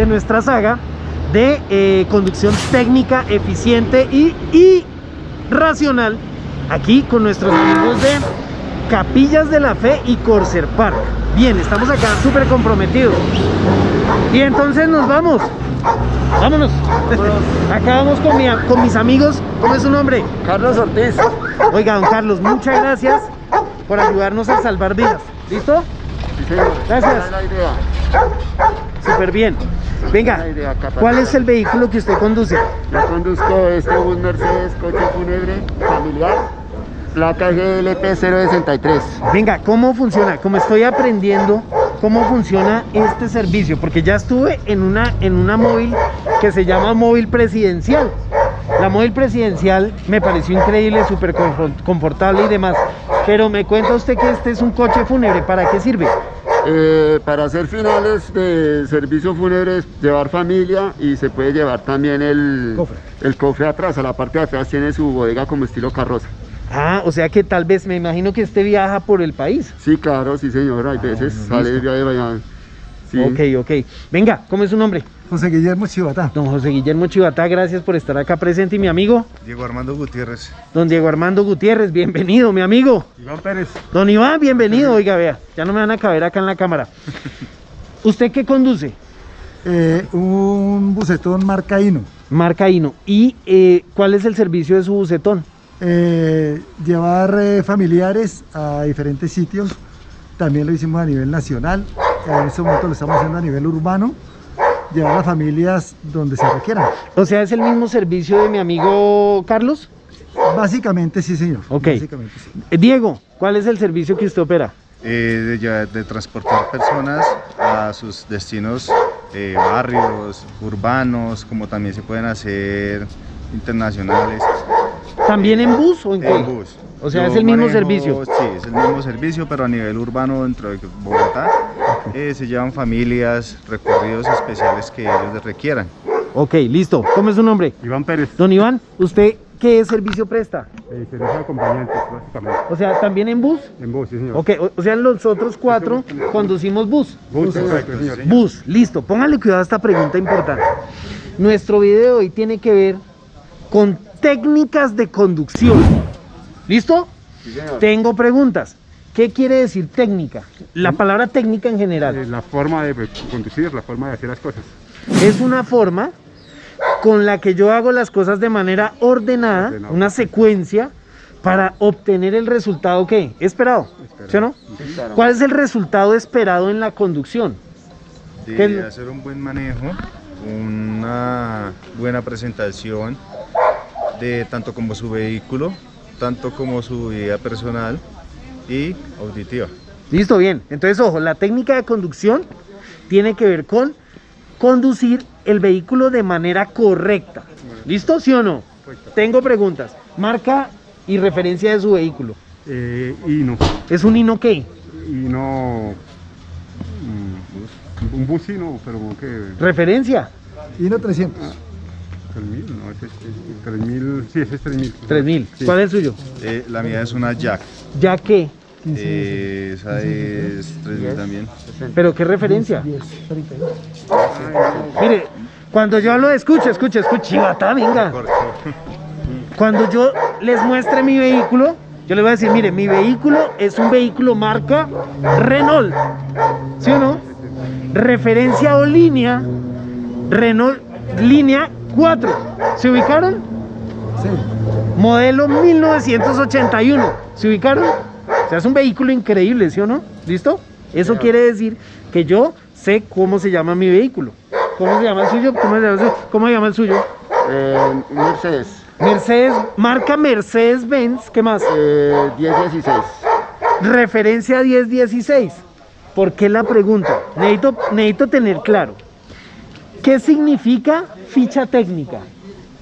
de nuestra saga de conducción técnica, eficiente y racional, aquí con nuestros amigos de Capillas de la Fe y Corsair Park. Bien, estamos acá súper comprometidos. Y entonces nos vamos. Vámonos. Acá vamos con mis amigos. ¿Cómo es su nombre? Carlos Ortiz. Oiga, don Carlos, muchas gracias por ayudarnos a salvar vidas. ¿Listo? Sí, señor. Gracias. Súper bien. Venga, ¿cuál es el vehículo que usted conduce? Yo conduzco este un Mercedes, coche fúnebre, familiar, placa GLP 063. Venga, ¿cómo funciona? Como estoy aprendiendo cómo funciona este servicio, porque ya estuve en una móvil que se llama móvil presidencial. La móvil presidencial me pareció increíble, súper confortable y demás. Pero me cuenta usted que este es un coche fúnebre, ¿para qué sirve? Para hacer finales de servicio fúnebre, llevar familia, y se puede llevar también el cofre atrás. A la parte de atrás tiene su bodega como estilo carroza. Ah, o sea que tal vez, me imagino que este viaja por el país. Sí, claro, sí señor, hay veces sale el viaje de Bayán. Sí. Ok. Venga, ¿cómo es su nombre? José Guillermo Chivatá. Don José Guillermo Chivatá, gracias por estar acá presente. Y mi amigo Diego Armando Gutiérrez. Don Diego Armando Gutiérrez, bienvenido, mi amigo. Iván Pérez. Don Iván, bienvenido. Oiga, vea, ya no me van a caber acá en la cámara. ¿Usted qué conduce? Un bucetón marca Hino. Marca Hino. ¿Y cuál es el servicio de su bucetón? Llevar familiares a diferentes sitios. También lo hicimos a nivel nacional. En este momento lo estamos haciendo a nivel urbano, llevar a familias donde se requieran. O sea, ¿es el mismo servicio de mi amigo Carlos? Básicamente sí, señor. Ok. Básicamente, sí. Diego, ¿cuál es el servicio que usted opera? De transportar personas a sus destinos, barrios, urbanos, como también se pueden hacer internacionales. ¿También en bus o en qué? En bus. O sea, yo es el mismo servicio. Sí, es el mismo servicio, pero a nivel urbano dentro de Bogotá. Se llevan familias, recorridos especiales que ellos requieran. Ok, listo. ¿Cómo es su nombre? Iván Pérez. Don Iván, ¿usted qué servicio presta? Servicio de acompañantes, básicamente. O sea, ¿también en bus? En bus, sí, señor. Ok, o sea, los otros cuatro conducimos bus. Bus, perfecto, señor. Bus, listo. Póngale cuidado a esta pregunta importante. Nuestro video hoy tiene que ver con técnicas de conducción. ¿Listo? Sí, señor. Tengo preguntas. ¿Qué quiere decir técnica? La palabra técnica en general. La forma de conducir, la forma de hacer las cosas. Es una forma con la que yo hago las cosas de manera ordenada, una secuencia, para obtener el resultado que esperado. ¿Sí o no? Sí, claro. ¿Cuál es el resultado esperado en la conducción? De hacer un buen manejo, una buena presentación de tanto como su vehículo, tanto como su vida personal y auditiva. Listo, bien. Entonces, ojo, la técnica de conducción tiene que ver con conducir el vehículo de manera correcta. ¿Listo? ¿Sí o no? Correcto. Tengo preguntas. Marca y referencia de su vehículo. Hino. ¿Es un Hino qué? Hino... un bus Hino, pero ¿qué? ¿Referencia? Hino 300. 3.000, no, ese es 3.000. Sí. ¿Cuál es el suyo? La mía es una Jack. ¿Jack qué? Esa es 3.000 también. ¿Pero qué referencia? 10, 30. Mire, cuando yo lo escuche, Chivatá, venga. Cuando yo les muestre mi vehículo, yo les voy a decir, mire, mi vehículo es un vehículo marca Renault. ¿Sí o no? Referencia o línea, Renault, línea 4, ¿se ubicaron? Sí. Modelo 1981, ¿se ubicaron? O sea, es un vehículo increíble, ¿sí o no? ¿Listo? Eso quiere decir que yo sé cómo se llama mi vehículo. ¿Cómo se llama el suyo? ¿Cómo se llama el suyo? Mercedes. Mercedes, marca Mercedes-Benz, ¿qué más? 1016. Referencia 1016. ¿Por qué la pregunta? Necesito tener claro. ¿Qué significa ficha técnica?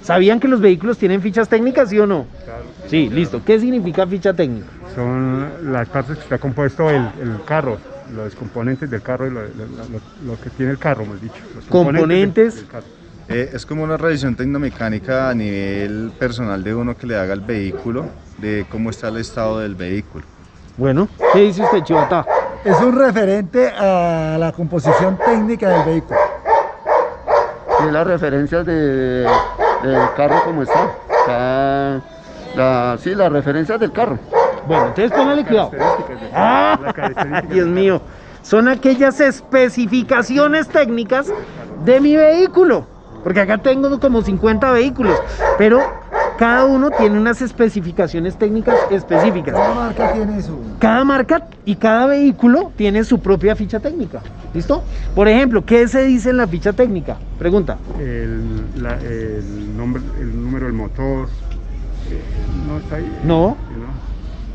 ¿Sabían que los vehículos tienen fichas técnicas, sí o no? Claro, sí, listo. ¿Qué significa ficha técnica? Son las partes que está compuesto el carro, los componentes del carro y lo que tiene el carro, hemos dicho. Los componentes del carro. Es como una revisión tecnomecánica a nivel personal de uno que le haga al vehículo, de cómo está el estado del vehículo. Bueno, ¿qué dice usted, Chivatá? Es un referente a la composición técnica del vehículo. y las referencias del carro como está. Sí, las referencias del carro. Bueno, entonces póngale cuidado. Dios mío, son aquellas especificaciones técnicas de mi vehículo, porque acá tengo como 50 vehículos, pero cada uno tiene unas especificaciones técnicas específicas. Cada marca tiene su... Cada marca y cada vehículo tiene su propia ficha técnica, ¿listo? Por ejemplo, ¿qué se dice en la ficha técnica? Pregunta. El número del motor. No está ahí. No.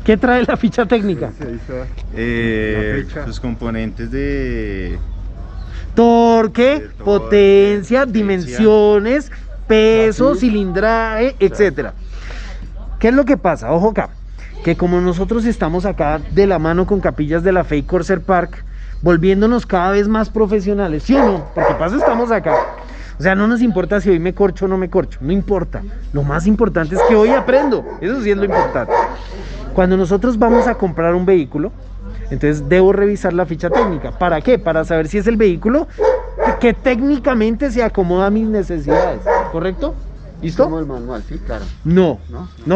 ¿Qué trae la ficha técnica? Sus componentes de... Torque, de todo, potencia, dimensiones, peso, cilindraje, etcétera. ¿Qué es lo que pasa? Ojo acá, que como nosotros estamos acá de la mano con Capillas de la Fe y Corsair Park, volviéndonos cada vez más profesionales, ¿sí o no? Porque pasa, estamos acá. O sea, no nos importa si hoy me corcho o no me corcho, no importa. Lo más importante es que hoy aprendo, eso sí es lo importante. Cuando nosotros vamos a comprar un vehículo, entonces debo revisar la ficha técnica. ¿Para qué? Para saber si es el vehículo que técnicamente se acomoda a mis necesidades, ¿correcto? ¿Listo? Como el manual, sí, claro. No,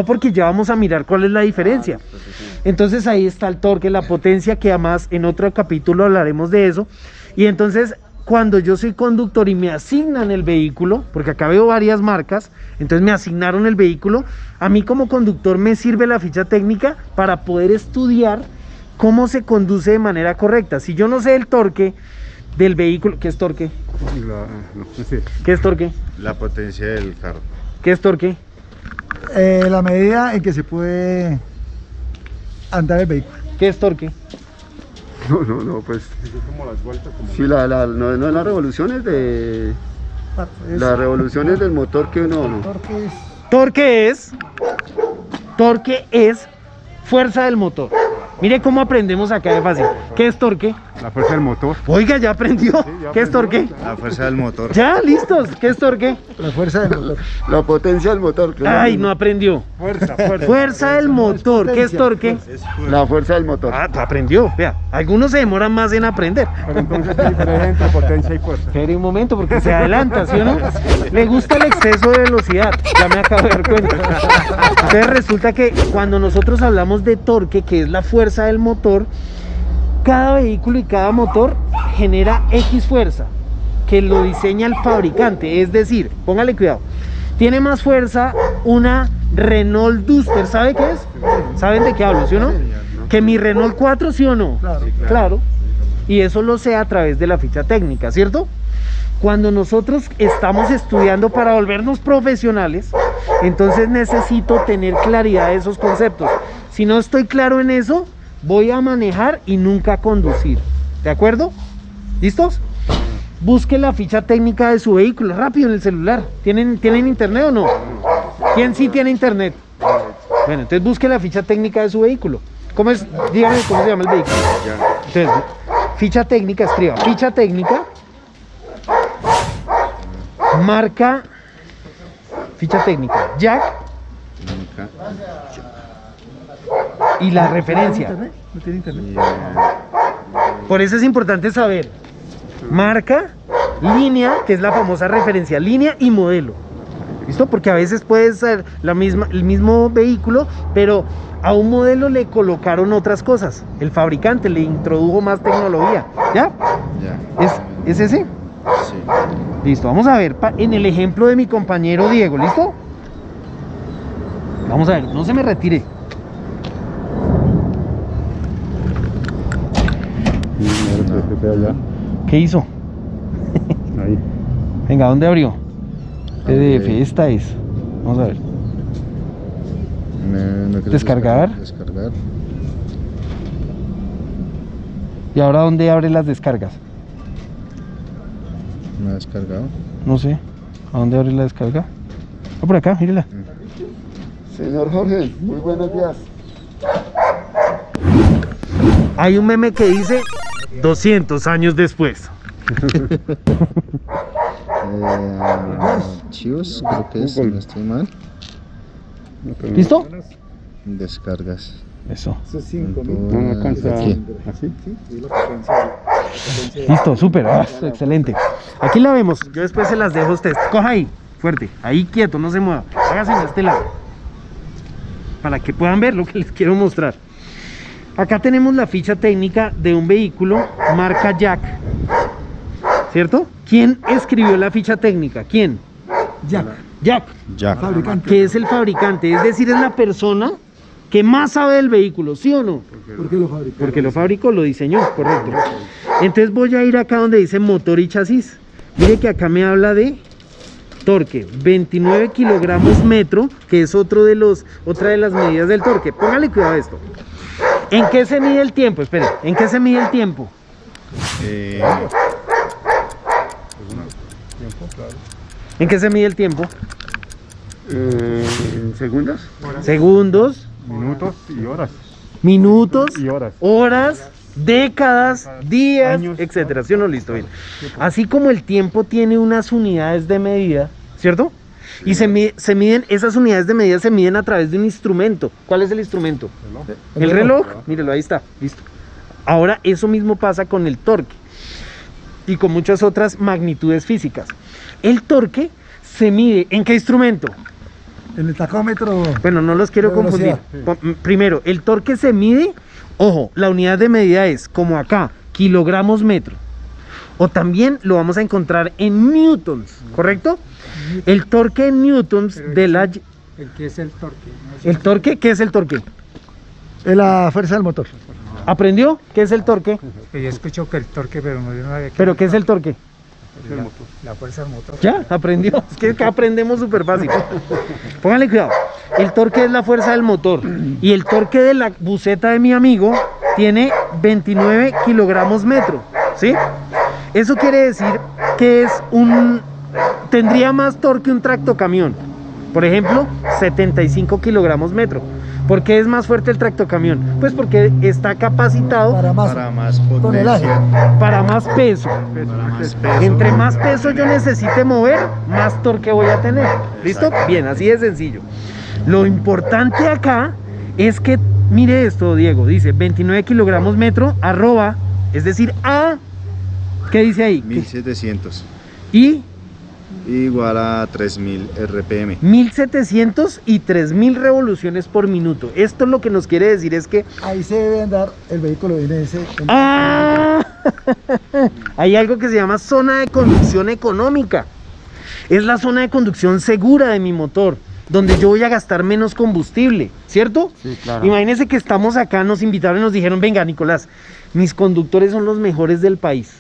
porque ya vamos a mirar cuál es la diferencia. Entonces ahí está el torque, la potencia, que además en otro capítulo hablaremos de eso. Y entonces, cuando yo soy conductor y me asignan el vehículo, porque acá veo varias marcas, entonces me asignaron el vehículo, a mí como conductor me sirve la ficha técnica para poder estudiar cómo se conduce de manera correcta. Si yo no sé el torque del vehículo, ¿qué es torque? ¿Qué es torque? La potencia del carro. ¿Qué es torque? La medida en que se puede andar el vehículo. ¿Qué es torque? No, pues. Como las vueltas, como sí, no, las revoluciones de. Las revoluciones del motor que uno. No. Torque es fuerza del motor. Mire cómo aprendemos acá de fácil. ¿Qué es torque? La fuerza del motor. Oiga, ya aprendió. Sí, ya. ¿Qué es torque? La fuerza del motor. Ya, listos. ¿Qué es torque? La fuerza del motor. La potencia del motor. Claro. Ay, no aprendió. Fuerza del motor. ¿Qué es torque? La fuerza del motor. Ah, aprendió. Vea, algunos se demoran más en aprender. Pero entonces, ¿qué diferencia entre potencia y fuerza? Espere un momento, porque se adelanta, ¿sí o no? Le gusta el exceso de velocidad. Ya me acabo de dar cuenta. Entonces resulta que cuando nosotros hablamos de torque, que es la fuerza del motor, cada vehículo y cada motor genera X fuerza que lo diseña el fabricante. Es decir, póngale cuidado, tiene más fuerza una Renault Duster, ¿sabe qué es? ¿Saben de qué hablo, sí o no? Que mi Renault 4, ¿sí o no? Claro. Y eso lo sé a través de la ficha técnica, ¿cierto? Cuando nosotros estamos estudiando para volvernos profesionales, entonces necesito tener claridad de esos conceptos. Si no estoy claro en eso, voy a manejar y nunca a conducir. ¿De acuerdo? ¿Listos? Busque la ficha técnica de su vehículo rápido en el celular. ¿Tienen internet o no? ¿Quién sí tiene internet? Bueno, entonces busque la ficha técnica de su vehículo. ¿Cómo es? Díganme cómo se llama el vehículo. Entonces, ficha técnica, escriba. Ficha técnica. Marca. Ficha técnica. Jack. Y la referencia. No tiene internet. Por eso es importante saber marca, línea, que es la famosa referencia, línea y modelo. ¿Listo? Porque a veces puede ser el mismo vehículo, pero a un modelo le colocaron otras cosas. El fabricante le introdujo más tecnología. ¿Ya? Ya. ¿Es ese? Sí. Listo, vamos a ver en el ejemplo de mi compañero Diego, ¿listo? Vamos a ver, no se me retire. ¿Qué hizo? Ahí. Venga, ¿dónde abrió? PDF, okay. Esta es. Vamos a ver. No descargar. ¿Y ahora dónde abre las descargas? ¿Me ha descargado? No sé. ¿A dónde abre la descarga? Ah, por acá, mírela. Señor Jorge, muy buenos días. Hay un meme que dice 200 años después. Archivos, creo que es, no estoy mal. ¿Listo? Descargas. Eso. Eso es 5.000. No alcanza. ¿Así? Sí, la potencia. Listo, súper, excelente. Aquí la vemos, yo después se las dejo a ustedes. Coja ahí, fuerte, ahí quieto, no se mueva. Hágase a este lado, para que puedan ver lo que les quiero mostrar. Acá tenemos la ficha técnica de un vehículo marca Jack, ¿cierto? ¿Quién escribió la ficha técnica? ¿Quién? Jack. Fabricante. Que es el fabricante, es decir, es la persona que más sabe del vehículo, ¿sí o no? Porque lo fabricó. Porque lo fabricó, lo diseñó, correcto. Entonces voy a ir acá donde dice motor y chasis. Mire que acá me habla de torque, 29 kilogramos metro, que es otra de las medidas del torque. Póngale cuidado a esto. ¿En qué se mide el tiempo? Espere, ¿en qué se mide el tiempo? ¿En qué se mide el tiempo? ¿En segundos? Segundos. Minutos y horas. Minutos y horas. Horas, décadas, días, años, etcétera. ¿Sí o no? Listo, bien. Así como el tiempo tiene unas unidades de medida, ¿cierto? Sí, y se miden, esas unidades de medida se miden a través de un instrumento. ¿Cuál es el instrumento? El reloj. Mírelo, ahí está, listo. Ahora eso mismo pasa con el torque y con muchas otras magnitudes físicas. El torque se mide, ¿en qué instrumento? En el tacómetro. Bueno, no los quiero confundir. Sí. Primero, el torque se mide, ojo, la unidad de medida es, como acá, kilogramos metro. O también lo vamos a encontrar en newtons, ¿correcto? El torque en newtons de la... ¿Qué es el torque? ¿El torque? ¿Qué es el torque? La fuerza del motor. ¿Aprendió? ¿Qué es el torque? Yo escucho que el torque, pero no había... ¿Pero qué es el torque? La fuerza del motor. Ya, aprendió. Es que acá aprendemos súper fácil. Pónganle cuidado. El torque es la fuerza del motor. Y el torque de la buceta de mi amigo tiene 29 kilogramos metro. ¿Sí? Eso quiere decir que es un... Tendría más torque un tractocamión. Por ejemplo, 75 kilogramos metro. ¿Por qué es más fuerte el tractocamión? Pues porque está capacitado para más potencia, para más peso. Entre más peso yo necesite mover, más torque voy a tener. ¿Listo? Bien, así de sencillo. Lo importante acá es que, mire esto, Diego, dice 29 kilogramos metro, arroba, es decir, a, ¿qué dice ahí? 1700. ¿Y? Igual a 3000 RPM. 1700 y 3000 revoluciones por minuto. Esto es lo que nos quiere decir es que... Ahí se debe andar el vehículo DNS. ¡Ah! Hay algo que se llama zona de conducción económica. Es la zona de conducción segura de mi motor, donde yo voy a gastar menos combustible, ¿cierto? Sí, claro. Imagínense que estamos acá, nos invitaron y nos dijeron, venga Nicolás, mis conductores son los mejores del país.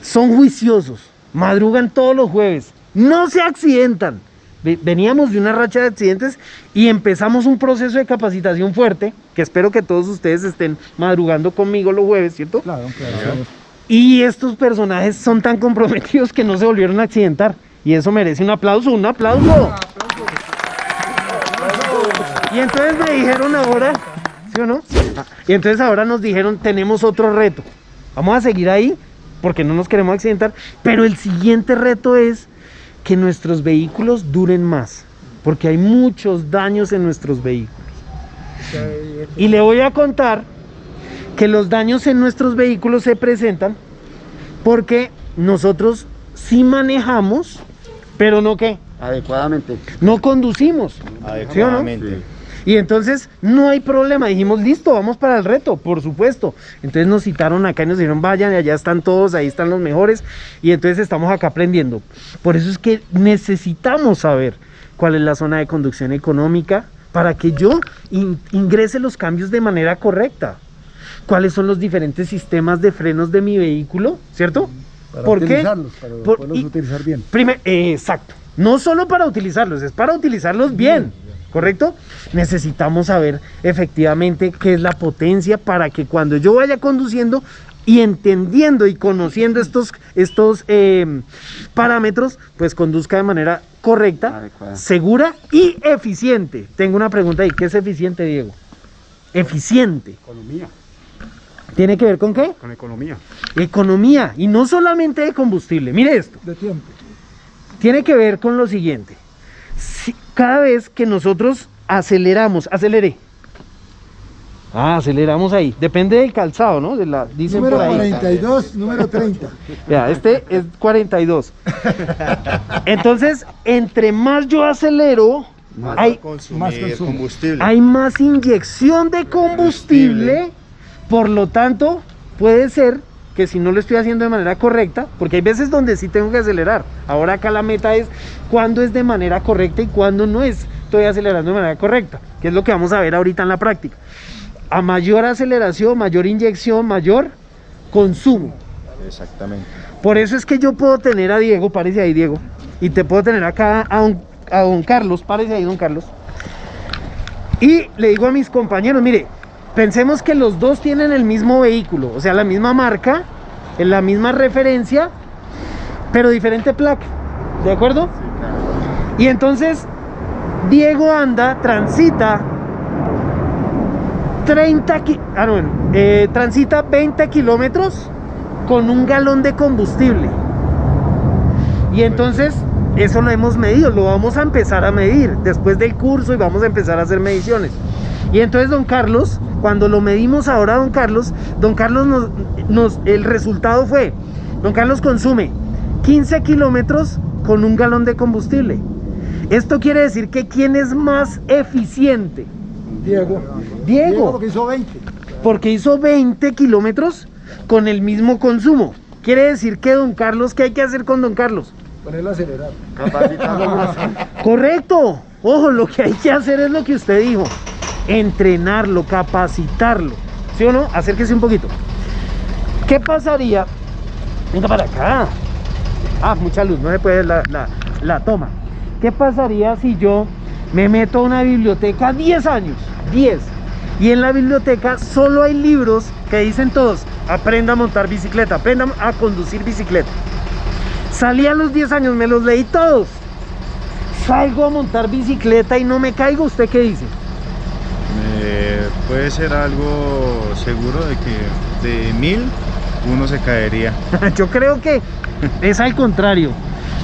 Son juiciosos. Madrugan todos los jueves, no se accidentan. Veníamos de una racha de accidentes y empezamos un proceso de capacitación fuerte, que espero que todos ustedes estén madrugando conmigo los jueves, ¿cierto? Claro. Y estos personajes son tan comprometidos que no se volvieron a accidentar. Y eso merece un aplauso, un aplauso. Y entonces me dijeron ahora, ¿sí o no? Y entonces ahora nos dijeron, tenemos otro reto. Vamos a seguir ahí, porque no nos queremos accidentar, pero el siguiente reto es que nuestros vehículos duren más, porque hay muchos daños en nuestros vehículos. Y le voy a contar que los daños en nuestros vehículos se presentan porque nosotros sí manejamos, pero no ¿qué? Adecuadamente. No conducimos. Adecuadamente. ¿Sí o no? Sí. Y entonces no hay problema, dijimos listo, vamos para el reto, por supuesto. Entonces nos citaron acá y nos dijeron vayan, allá están todos, ahí están los mejores. Y entonces estamos acá aprendiendo. Por eso es que necesitamos saber cuál es la zona de conducción económica para que yo ingrese los cambios de manera correcta. ¿Cuáles son los diferentes sistemas de frenos de mi vehículo? ¿Cierto? ¿Por qué? Para poderlos utilizar bien. Exacto, no solo para utilizarlos, es para utilizarlos bien. ¿Correcto? Necesitamos saber efectivamente qué es la potencia para que cuando yo vaya conduciendo y entendiendo y conociendo estos parámetros, pues conduzca de manera correcta, adecuada, segura y eficiente. Tengo una pregunta ahí, ¿qué es eficiente, Diego? Eficiente. Economía. ¿Tiene que ver con qué? Con economía. Economía, y no solamente de combustible, mire esto. De tiempo. Tiene que ver con lo siguiente. Cada vez que nosotros aceleramos, Ah, aceleramos ahí. Depende del calzado, ¿no? De la, dicen número por ahí. 42, número 30. Ya, este es 42. Entonces, entre más yo acelero, más hay más combustible. Hay más inyección de combustible. Por lo tanto, puede ser que si no lo estoy haciendo de manera correcta, porque hay veces donde sí tengo que acelerar. Ahora acá la meta es cuándo es de manera correcta y cuándo no es. Estoy acelerando de manera correcta, que es lo que vamos a ver ahorita en la práctica. A mayor aceleración, mayor inyección, mayor consumo. Exactamente. Por eso es que yo puedo tener a Diego, párese ahí Diego, y te puedo tener acá a don Carlos, párese ahí don Carlos, y le digo a mis compañeros, mire, pensemos que los dos tienen el mismo vehículo, o sea, la misma marca, la misma referencia, pero diferente placa, ¿de acuerdo? Sí, claro. Y entonces Diego anda, transita 20 kilómetros con un galón de combustible. Y entonces eso lo hemos medido, lo vamos a empezar a medir después del curso y vamos a empezar a hacer mediciones. Y entonces don Carlos, cuando lo medimos ahora don Carlos el resultado fue, don Carlos consume 15 kilómetros con un galón de combustible. Esto quiere decir que ¿quién es más eficiente? Diego, porque hizo 20. Porque hizo 20 kilómetros con el mismo consumo. Quiere decir que don Carlos, ¿qué hay que hacer con don Carlos? Ponerlo a acelerar. Correcto. Ojo, lo que hay que hacer es lo que usted dijo. Entrenarlo, capacitarlo. ¿Sí o no? Acérquese un poquito. ¿Qué pasaría? Venga para acá. Ah, mucha luz, no se puede ver la toma. ¿Qué pasaría si yo me meto a una biblioteca 10 años? 10. Y en la biblioteca solo hay libros que dicen todos, aprenda a montar bicicleta, aprenda a conducir bicicleta. Salí a los 10 años, me los leí todos. Salgo a montar bicicleta y no me caigo, ¿usted qué dice? Puede ser algo seguro de que de 1000 uno se caería. Yo creo que es al contrario.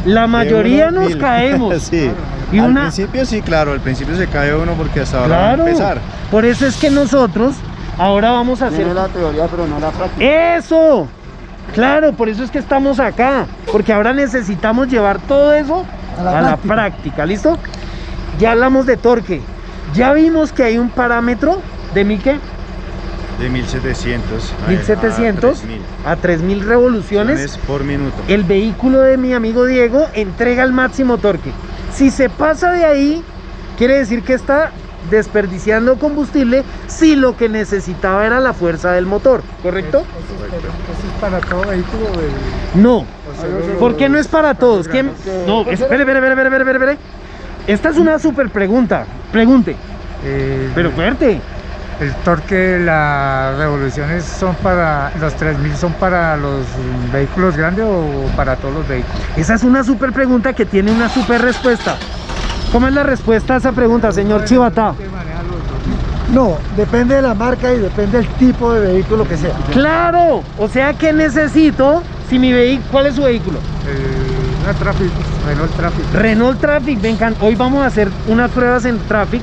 La mayoría nos caemos. Sí. Y al principio sí, claro, al principio se cae uno porque hasta ahora va a empezar. Por eso es que nosotros ahora vamos a hacer la teoría pero no la práctica. ¡Eso! Claro, por eso es que estamos acá, porque ahora necesitamos llevar todo eso a la práctica, ¿listo? Ya hablamos de torque, ya vimos que hay un parámetro de ¿mi qué? De 1700 a 3000 revoluciones por minuto. El vehículo de mi amigo Diego entrega el máximo torque. Si se pasa de ahí, quiere decir que está desperdiciando combustible si lo que necesitaba era la fuerza del motor, ¿correcto? ¿Eso es para todo vehículo? No, ¿por qué no es para todos? ¿Quién? No, espere. Esta es una super pregunta, pregunte, pero fuerte. El torque, las revoluciones son para, los 3000 son para los vehículos grandes o para todos los vehículos. Esa es una súper pregunta que tiene una súper respuesta. ¿Cómo es la respuesta a esa pregunta, señor Chivatá? No, depende de la marca y depende del tipo de vehículo que sea. ¡Claro! O sea que necesito, si mi vehículo, ¿cuál es su vehículo? Una Traffic, Renault Traffic. Renault Traffic, vengan, hoy vamos a hacer unas pruebas en Traffic.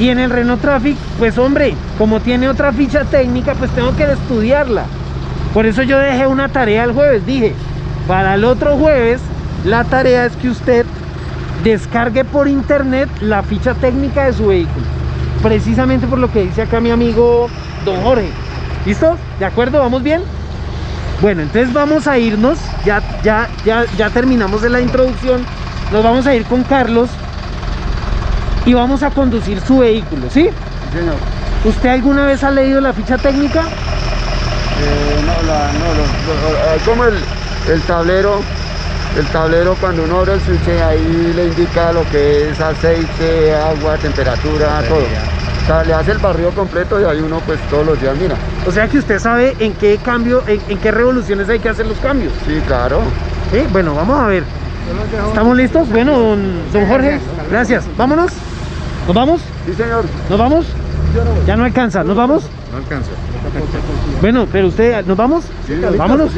Y en el Renault Traffic, pues hombre, como tiene otra ficha técnica, pues tengo que estudiarla. Por eso yo dejé una tarea el jueves, dije, para el otro jueves, la tarea es que usted descargue por internet la ficha técnica de su vehículo. Precisamente por lo que dice acá mi amigo don Jorge. ¿Listo? ¿De acuerdo? ¿Vamos bien? Bueno, entonces vamos a irnos, ya terminamos de la introducción, nos vamos a ir con Carlos. Y vamos a conducir su vehículo, ¿sí? Sí, señor. ¿Usted alguna vez ha leído la ficha técnica? No, como el tablero cuando uno abre el switch ahí le indica lo que es aceite, agua, temperatura, todo. O sea, le hace el barrido completo y ahí uno pues todos los días mira. O sea que usted sabe en qué cambio, en qué revoluciones hay que hacer los cambios. Sí, claro. ¿Sí? Bueno, vamos a ver. ¿Estamos listos? Bueno, don Jorge, gracias. Vámonos. ¿Nos vamos? Sí, señor. ¿Nos vamos? Ya no alcanza, ¿nos vamos? No alcanza. Bueno, pero usted, ¿nos vamos? Sí, vámonos.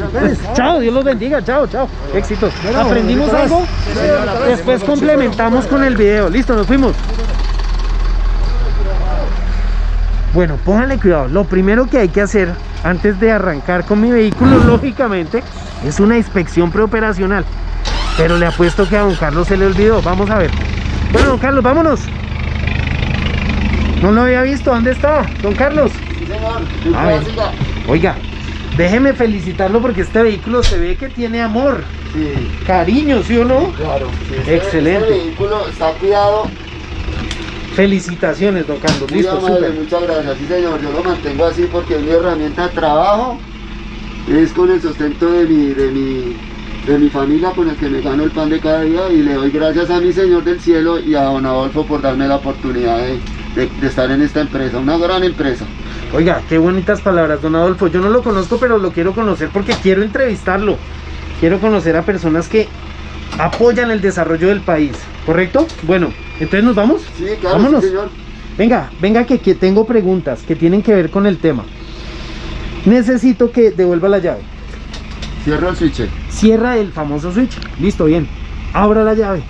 Chao, Dios los bendiga, chao. Éxitos. ¿Aprendimos algo? Después complementamos con el video. Listo, nos fuimos. Bueno, pónganle cuidado. Lo primero que hay que hacer antes de arrancar con mi vehículo, lógicamente, es una inspección preoperacional. Pero le apuesto que a don Carlos se le olvidó. Vamos a ver. Bueno, don Carlos, vámonos. No lo había visto. ¿Dónde está, don Carlos? Sí, señor. A ver. Oiga, déjeme felicitarlo porque este vehículo se ve que tiene amor. Sí. Cariño, ¿sí o no? Claro. Sí, excelente. Este vehículo está cuidado. Felicitaciones, don Carlos. Muy listo, amable, super. Muchas gracias. Sí, señor. Yo lo mantengo así porque es mi herramienta de trabajo. Es con el sustento de mi familia con el que me gano el pan de cada día, y le doy gracias a mi Señor del Cielo y a don Adolfo por darme la oportunidad de estar en esta empresa, una gran empresa. Oiga, qué bonitas palabras, don Adolfo. Yo no lo conozco, pero lo quiero conocer porque quiero entrevistarlo. Quiero conocer a personas que apoyan el desarrollo del país, ¿correcto? Bueno, entonces nos vamos. Sí, claro. Vámonos. Sí, señor. Venga, venga, que tengo preguntas que tienen que ver con el tema. Necesito que devuelva la llave. Cierra el switch. Cierra el famoso switch. Listo, bien. Abra la llave.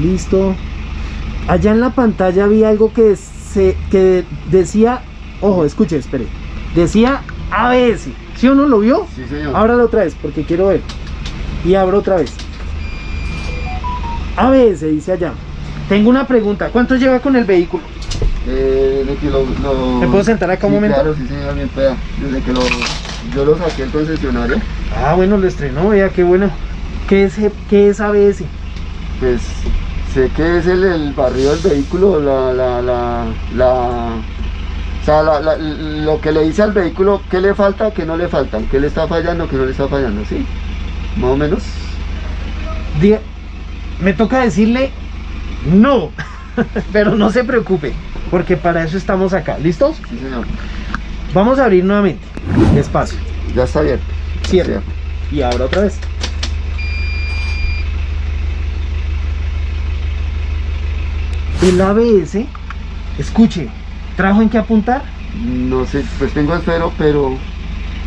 Listo. Allá en la pantalla vi algo que decía... Ojo, escuche, espere. Decía ABS. ¿Sí o no lo vio? Sí, señor. Ábralo otra vez porque quiero ver. Y abro otra vez. ABS, dice allá. Tengo una pregunta. ¿Cuánto lleva con el vehículo? ¿Me puedo sentar acá un momento? Claro, sí, señor, bien peda. Desde que yo lo saqué al concesionario. Ah, bueno, lo estrenó, vea, qué bueno. ¿Qué es ABS? Pues sé que es el barrido del vehículo, lo que le dice al vehículo, qué le falta, qué no le falta, qué le está fallando, qué no le está fallando, ¿sí? Más o menos. Me toca decirle no, pero no se preocupe, porque para eso estamos acá. ¿Listos? Sí, señor. Vamos a abrir nuevamente. Despacio. Ya está abierto. Cierra. Y abra otra vez. El ABS, escuche, ¿trajo en qué apuntar? No sé, pues tengo esfero, pero...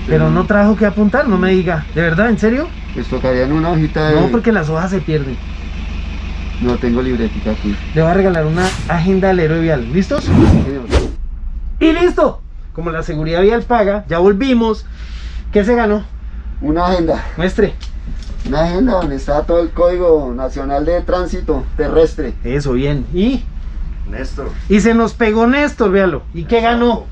Pero no trajo que apuntar, no me diga. ¿De verdad? ¿En serio? Pues tocaría en una hojita de... No, porque las hojas se pierden. No tengo libretica aquí. Le voy a regalar una agenda del héroe vial. ¿Listos? Sí, señor. ¡Y listo! Como la seguridad vial paga, ya volvimos. ¿Qué se ganó? Una agenda. Muestre. Una agenda donde está todo el Código Nacional de Tránsito Terrestre. Eso, bien. ¿Y? Néstor. Y se nos pegó Néstor, véalo. ¿Y Néstor qué ganó?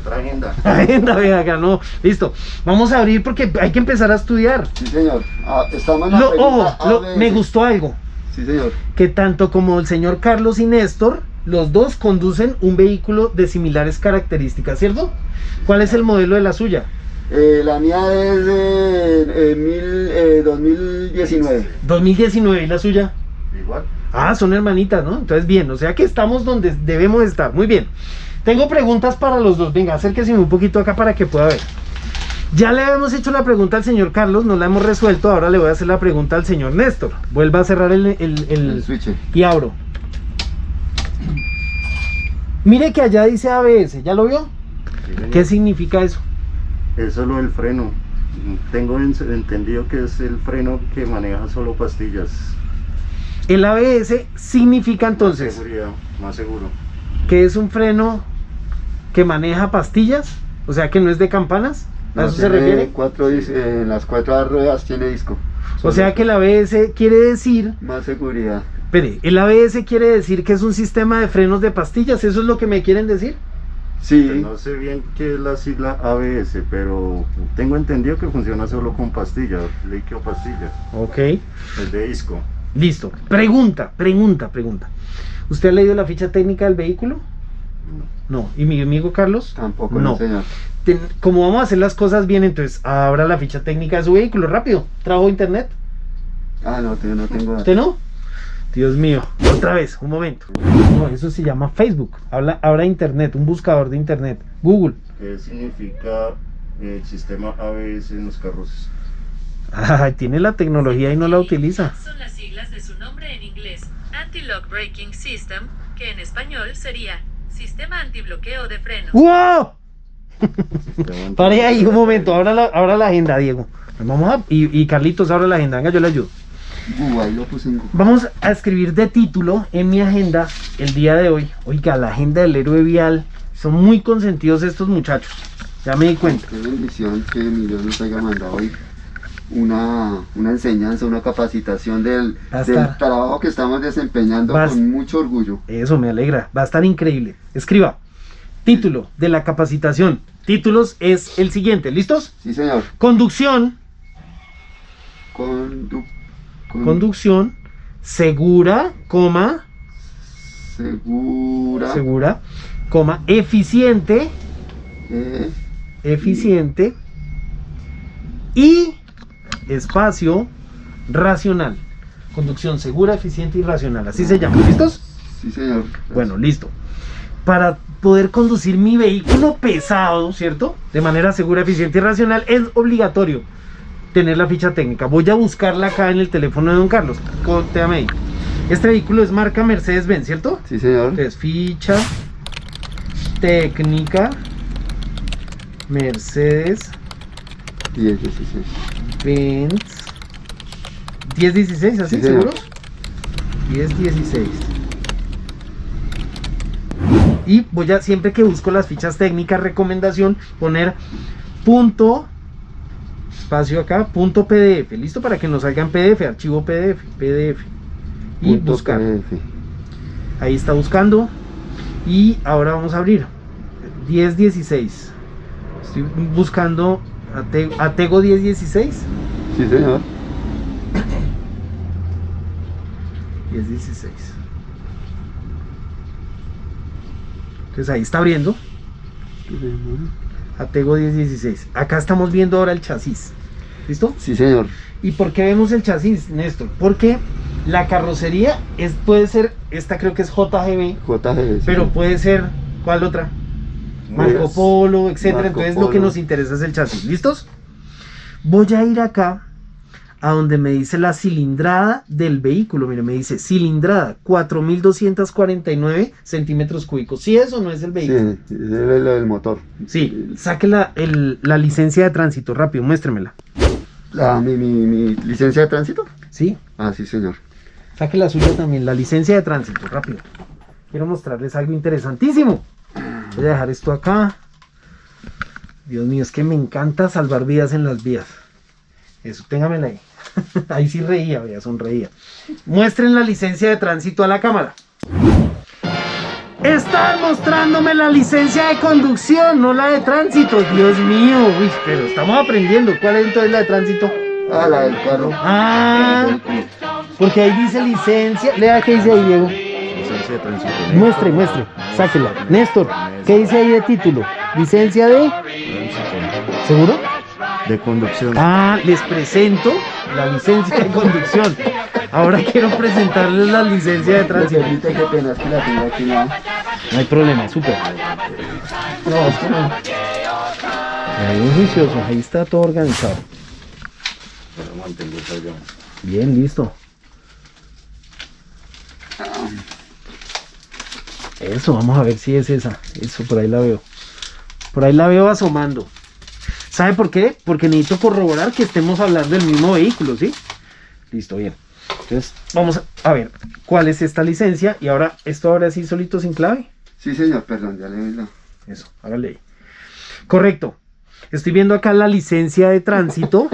Otra agenda. Agenda, vea, ganó. Listo. Vamos a abrir porque hay que empezar a estudiar. Sí, señor. Estamos en la pregunta. Ojo, me gustó algo. Sí, señor. Que tanto como el señor Carlos y Néstor, los dos conducen un vehículo de similares características, ¿cierto? ¿Cuál es el modelo de la suya? La mía es de 2019. 2019, ¿y la suya? Igual. Ah, son hermanitas, ¿no? Entonces bien, o sea que estamos donde debemos estar. Muy bien. Tengo preguntas para los dos. Venga, acérquese un poquito acá para que pueda ver. Ya le habíamos hecho la pregunta al señor Carlos, no la hemos resuelto, ahora le voy a hacer la pregunta al señor Néstor. Vuelva a cerrar el switch y abro. Mire que allá dice ABS, ¿ya lo vio? Sí, ¿qué significa eso? Eso es lo del freno. Tengo entendido que es el freno que maneja solo pastillas. El ABS significa entonces... Más seguridad, más seguro. ¿Que es un freno que maneja pastillas? O sea que no es de campanas. ¿A eso se refiere? Las cuatro ruedas tiene disco. O sea que el ABS quiere decir... Más seguridad. Espere, el ABS quiere decir que es un sistema de frenos de pastillas, ¿eso es lo que me quieren decir? Sí. Pues no sé bien qué es la sigla ABS, pero tengo entendido que funciona solo con pastillas, líquido pastillas. Ok. Es de disco. Listo. Pregunta. ¿Usted ha leído la ficha técnica del vehículo? No. ¿Y mi amigo Carlos? Tampoco, no. Señor. Como vamos a hacer las cosas bien, entonces abra la ficha técnica de su vehículo, rápido. ¿Trajo internet? Ah, no, yo no tengo. ¿Usted no? Dios mío, otra vez, un momento. No, eso se llama Facebook. Abra internet, un buscador de internet. Google. ¿Qué significa el sistema ABS en los carros? Ay, tiene la tecnología y no la utiliza. Son las siglas de su nombre en inglés, Anti-Lock Braking System, que en español sería Sistema Antibloqueo de Freno. ¡Wow! Pare ahí un momento, abra la agenda, Diego. Vamos a, y Carlitos, abra la agenda, venga, yo le ayudo. Ahí lo puse en Google. Vamos a escribir de título en mi agenda el día de hoy. Oiga, la agenda del héroe vial. Son muy consentidos estos muchachos. Ya me di cuenta. Qué bendición que mi Dios nos haya mandado hoy una enseñanza, una capacitación del trabajo que estamos desempeñando con mucho orgullo. Eso me alegra. Va a estar increíble. Escriba. Título de la capacitación. Títulos es el siguiente. ¿Listos? Sí, señor. Conducción. Conducción segura, coma, eficiente, y espacio racional. Conducción segura, eficiente y racional. Así se llama. ¿Listos? Sí, señor. Gracias. Bueno, listo. Para poder conducir mi vehículo pesado, ¿cierto? De manera segura, eficiente y racional, es obligatorio tener la ficha técnica. Voy a buscarla acá en el teléfono de don Carlos. Contéame ahí. Este vehículo es marca Mercedes-Benz, ¿cierto? Sí, señor. Entonces, ficha técnica Mercedes 1016 Benz 1016, ¿así? Sí, ¿seguro? 1016. Y voy a, siempre que busco las fichas técnicas, recomendación, poner punto espacio acá, punto PDF, listo, para que nos salgan PDF, archivo PDF, y buscar. PDF. Ahí está buscando. Y ahora vamos a abrir 1016. Estoy buscando Atego 1016. Sí, señor. 1016. Entonces ahí está abriendo. Atego 1016. Acá estamos viendo ahora el chasis. ¿Listo? Sí, señor. ¿Y por qué vemos el chasis, Néstor? Porque la carrocería es, puede ser, esta creo que es JGB. JGB, sí. Pero puede ser, ¿cuál otra? Marco Polo, etcétera. Entonces lo que nos interesa es el chasis. ¿Listos? Voy a ir acá a donde me dice la cilindrada del vehículo. Mire, me dice cilindrada 4.249 centímetros cúbicos. ¿Sí es o no es el vehículo? Sí, es la del motor. Sí, saque la licencia de tránsito, rápido, muéstremela. ¿Mi licencia de tránsito? Sí. Ah, sí, señor. Saque la suya también, la licencia de tránsito, rápido. Quiero mostrarles algo interesantísimo. Voy a dejar esto acá. Dios mío, es que me encanta salvar vidas en las vías. Eso, téngamela ahí. Ahí sí reía, ya sonreía. Muestren la licencia de tránsito a la cámara. Está mostrándome la licencia de conducción, no la de tránsito. Dios mío, uy, pero estamos aprendiendo. ¿Cuál es entonces la de tránsito? Ah, la del carro. Ah, porque ahí dice licencia. Lea qué dice ahí, Diego. Licencia de tránsito. Muestre, sáquela. Néstor, ¿qué dice ahí de título? Licencia de... ¿Seguro? De conducción. Ah, les presento la licencia de conducción. Ahora quiero presentarles la licencia de tránsito. No hay problema, súper. No, es que no. Ahí es vicioso, ahí está todo organizado. Bien, listo. Eso, vamos a ver si es esa. Eso, por ahí la veo. Por ahí la veo asomando. ¿Sabe por qué? Porque necesito corroborar que estemos hablando del mismo vehículo, ¿sí? Listo, bien. Entonces, vamos a ver cuál es esta licencia. Y ahora, ¿esto ahora sí solito sin clave? Sí, señor, perdón, ya le la... Eso, hágale ahí. Correcto. Estoy viendo acá la licencia de tránsito,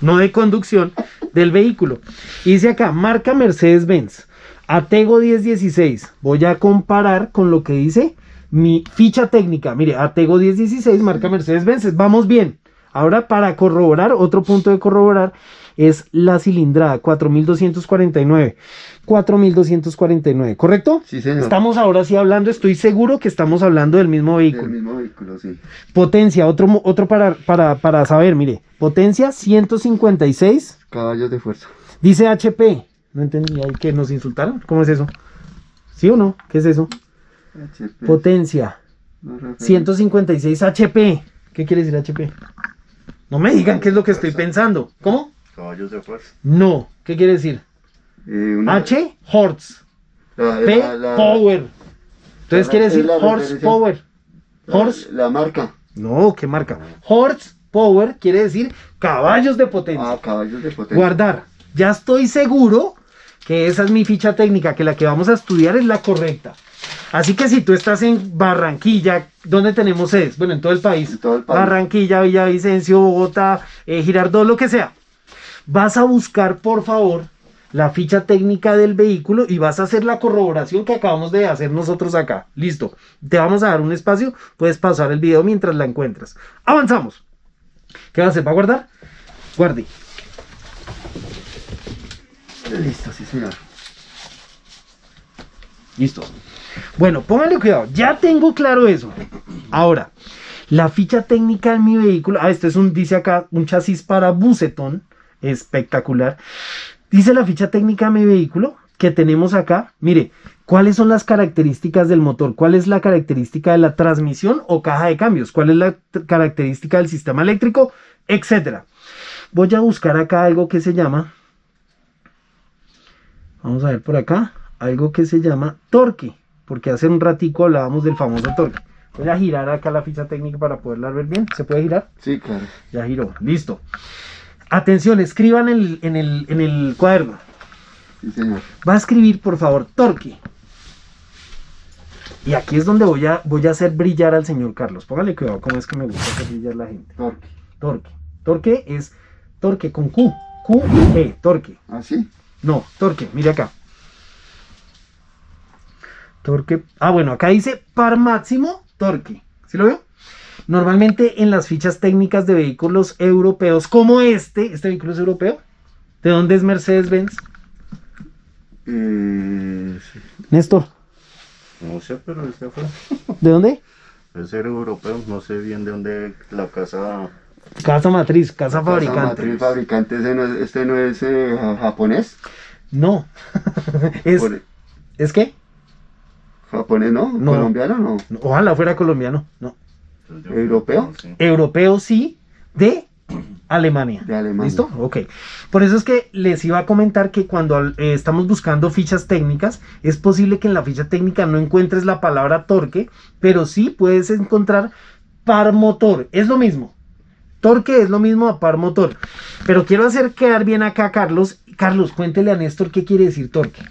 no de conducción, del vehículo. Y dice acá, marca Mercedes-Benz, Atego 1016. Voy a comparar con lo que dice mi ficha técnica. Mire, Atego 1016, marca Mercedes-Benz. Vamos bien. Ahora, para corroborar, otro punto de corroborar es la cilindrada, 4.249, ¿correcto? Sí, señor. Estamos ahora sí hablando, estoy seguro que estamos hablando del mismo vehículo. Del mismo vehículo, sí. Potencia, otro para saber, mire, potencia 156. Caballos de fuerza. Dice HP, no entendí, ¿hay que nos insultaron? ¿Cómo es eso? ¿Sí o no? ¿Qué es eso? HP. Potencia, no, 156 HP, ¿qué quiere decir HP? No me digan qué es lo que estoy pensando. ¿Cómo? Caballos de fuerza. No, ¿qué quiere decir? H, horse. P, power. Entonces quiere decir horse power. Horse. La marca. No, ¿qué marca? Horse power quiere decir caballos de potencia. Ah, caballos de potencia. Guardar. ya estoy seguro que esa es mi ficha técnica, que la que vamos a estudiar es la correcta. Así que si tú estás en Barranquilla, ¿dónde tenemos sedes? Bueno, en todo el país. En todo el país. Barranquilla, Villavicencio, Bogotá, Girardot, lo que sea. Vas a buscar, por favor, la ficha técnica del vehículo y vas a hacer la corroboración que acabamos de hacer nosotros acá. Listo. Te vamos a dar un espacio. Puedes pasar el video mientras la encuentras. Avanzamos. ¿Qué vas a hacer? ¿Va a guardar? Guarde. Listo, sí señor. Listo. Bueno, pónganle cuidado. Ya tengo claro eso. Ahora, la ficha técnica de mi vehículo. Ah, esto es un, dice acá, un chasis para bucetón. Espectacular. Dice la ficha técnica de mi vehículo que tenemos acá. Mire, ¿cuáles son las características del motor? ¿Cuál es la característica de la transmisión o caja de cambios? ¿Cuál es la característica del sistema eléctrico? Etcétera. Voy a buscar acá algo que se llama... Vamos a ver por acá. Algo que se llama torque. Porque hace un ratico hablábamos del famoso torque. Voy a girar acá la ficha técnica para poderla ver bien. ¿Se puede girar? Sí, claro. Ya giró. Listo. Atención, escriban en el cuaderno. Sí, señor. Va a escribir, por favor, torque. Y aquí es donde voy a hacer brillar al señor Carlos. Póngale cuidado cómo es que me gusta hacer brillar la gente. Torque. Torque. Torque es torque con Q. Q-E, torque. ¿Ah, sí? No, torque. Mire acá. Torque. Ah, bueno, acá dice par máximo torque. ¿Sí lo veo? Normalmente en las fichas técnicas de vehículos europeos, como este vehículo es europeo. ¿De dónde es Mercedes-Benz? Sí. Néstor. No sé, pero este fue. ¿De dónde? Es europeo, no sé bien de dónde la casa. Casa matriz, casa fabricante. Casa matriz, fabricante, este no es japonés. No. ¿Es qué? ¿Japonés no? No. ¿Colombiano no? Ojalá fuera colombiano, no. ¿Europeo? Europeo sí, de Alemania. De Alemania. ¿Listo? Ok. Por eso es que les iba a comentar que cuando estamos buscando fichas técnicas, es posible que en la ficha técnica no encuentres la palabra torque, pero sí puedes encontrar par motor. Es lo mismo. Torque es lo mismo a par motor. Pero quiero hacer quedar bien acá, Carlos. Carlos, cuéntele a Néstor qué quiere decir torque.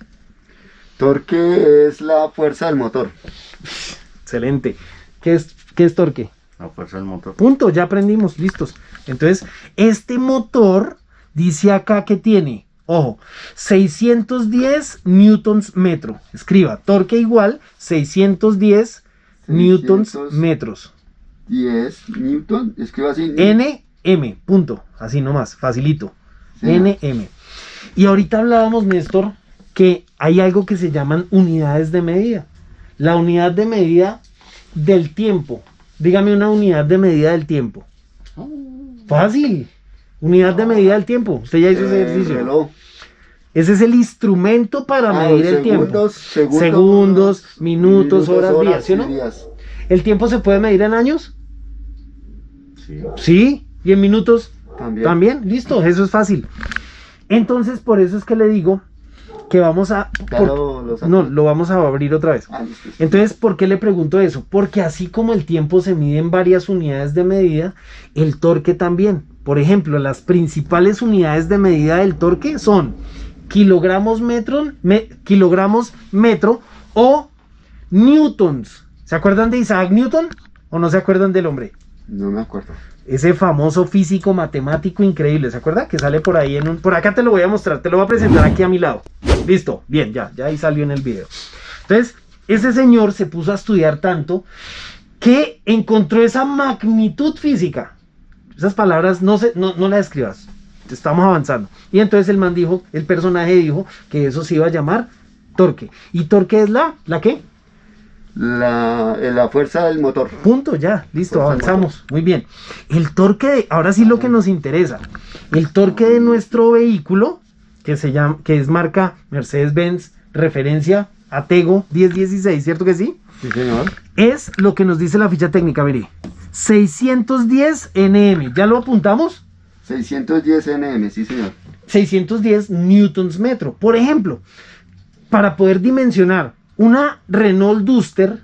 Torque es la fuerza del motor. Excelente. ¿Qué es torque? La fuerza del motor. Punto, ya aprendimos, listos. Entonces, este motor dice acá que tiene, ojo, 610 newtons metro. Escriba, torque igual 610 newtons metros. 10 newtons, escriba así. NM, punto, así nomás, facilito. Sí, NM. Y ahorita hablábamos, Néstor, que hay algo que se llaman unidades de medida. La unidad de medida del tiempo. Dígame una unidad de medida del tiempo. Fácil. Unidad de medida del tiempo. Usted ya hizo ese ejercicio. Reloj. Ese es el instrumento para medir el tiempo. Segundos, minutos, horas, días. ¿Sí o no? Días. ¿El tiempo se puede medir en años? Sí. ¿Sí? ¿Y en minutos? También. ¿También? Listo, eso es fácil. Entonces, por eso es que le digo que vamos a... no, lo vamos a abrir otra vez. Entonces, ¿por qué le pregunto eso? Porque así como el tiempo se mide en varias unidades de medida, el torque también. Por ejemplo, las principales unidades de medida del torque son kilogramos metro o newtons. ¿Se acuerdan de Isaac Newton o no se acuerdan del hombre? No me acuerdo. Ese famoso físico matemático increíble, ¿se acuerda? Que sale por ahí en un... Por acá te lo voy a mostrar, te lo voy a presentar aquí a mi lado. Listo, bien, ya ahí salió en el video. Entonces, ese señor se puso a estudiar tanto que encontró esa magnitud física. Esas palabras no las escribas, estamos avanzando. Y entonces el man dijo, el personaje dijo que eso se iba a llamar torque. ¿Y torque es la qué? La fuerza del motor. Punto, ya, listo, avanzamos. Muy bien. El torque, ahora sí lo que nos interesa. El torque de nuestro vehículo, que es marca Mercedes-Benz, referencia Atego 1016, ¿cierto que sí? Sí, señor. Es lo que nos dice la ficha técnica, mire. 610 Nm, ¿ya lo apuntamos? 610 Nm, sí, señor. 610 newtons metro. Por ejemplo, para poder dimensionar una Renault Duster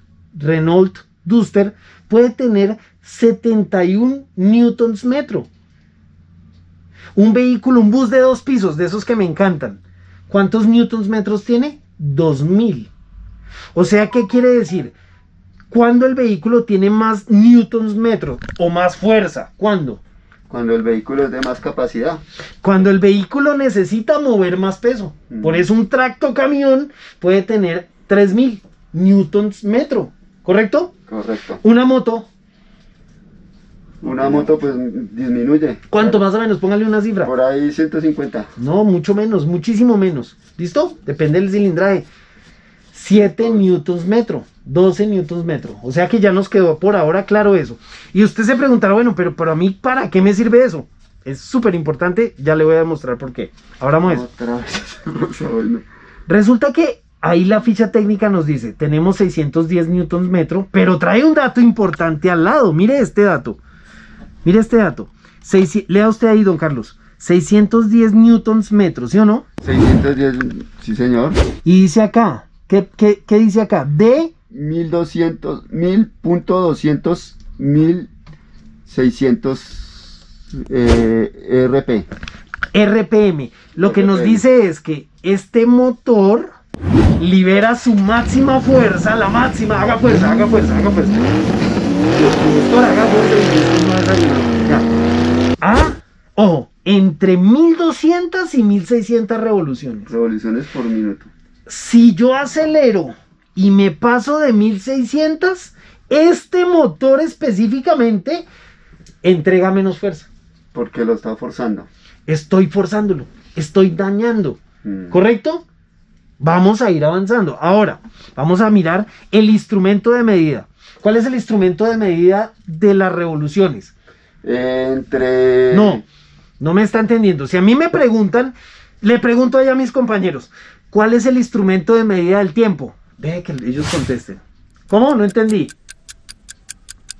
puede tener 71 newtons metro. Un vehículo, un bus de 2 pisos, de esos que me encantan, ¿cuántos newtons metros tiene? 2000. O sea, ¿qué quiere decir? ¿Cuándo el vehículo tiene más newtons metros o más fuerza? ¿Cuándo? Cuando el vehículo es de más capacidad. Cuando el vehículo necesita mover más peso. Por eso un tractocamión puede tener 3000 newtons metro. ¿Correcto? Correcto. Una moto. Una moto pues disminuye. ¿Cuánto más o menos? Póngale una cifra. Por ahí 150. No, mucho menos, muchísimo menos. ¿Listo? Depende del cilindraje. 7 newtons metro, 12 newtons metro. O sea que ya nos quedó por ahora claro eso. Y usted se preguntará, bueno, pero a mí, ¿para qué me sirve eso? Es súper importante, ya le voy a demostrar por qué. Abramos eso. Otra vez. Resulta que ahí la ficha técnica nos dice, tenemos 610 newtons metro, pero trae un dato importante al lado. Mire este dato. Mire este dato. Lea usted ahí, don Carlos. 610 newtons metro, ¿sí o no? 610, sí señor. Y dice acá, ¿qué dice acá? De 1200, 1000.200, 1600 RPM. Lo que nos dice es que este motor libera su máxima fuerza, la máxima, haga fuerza. Ojo, entre 1200 y 1600 revoluciones. Revoluciones por minuto. Si yo acelero y me paso de 1600, este motor específicamente entrega menos fuerza. Porque lo está forzando. Estoy forzándolo, estoy dañando. ¿Correcto? Vamos a ir avanzando. Ahora, vamos a mirar el instrumento de medida. ¿Cuál es el instrumento de medida de las revoluciones? No me está entendiendo. Si a mí me preguntan, le pregunto allá a mis compañeros, ¿cuál es el instrumento de medida del tiempo? Ve que ellos contesten. ¿Cómo? No entendí.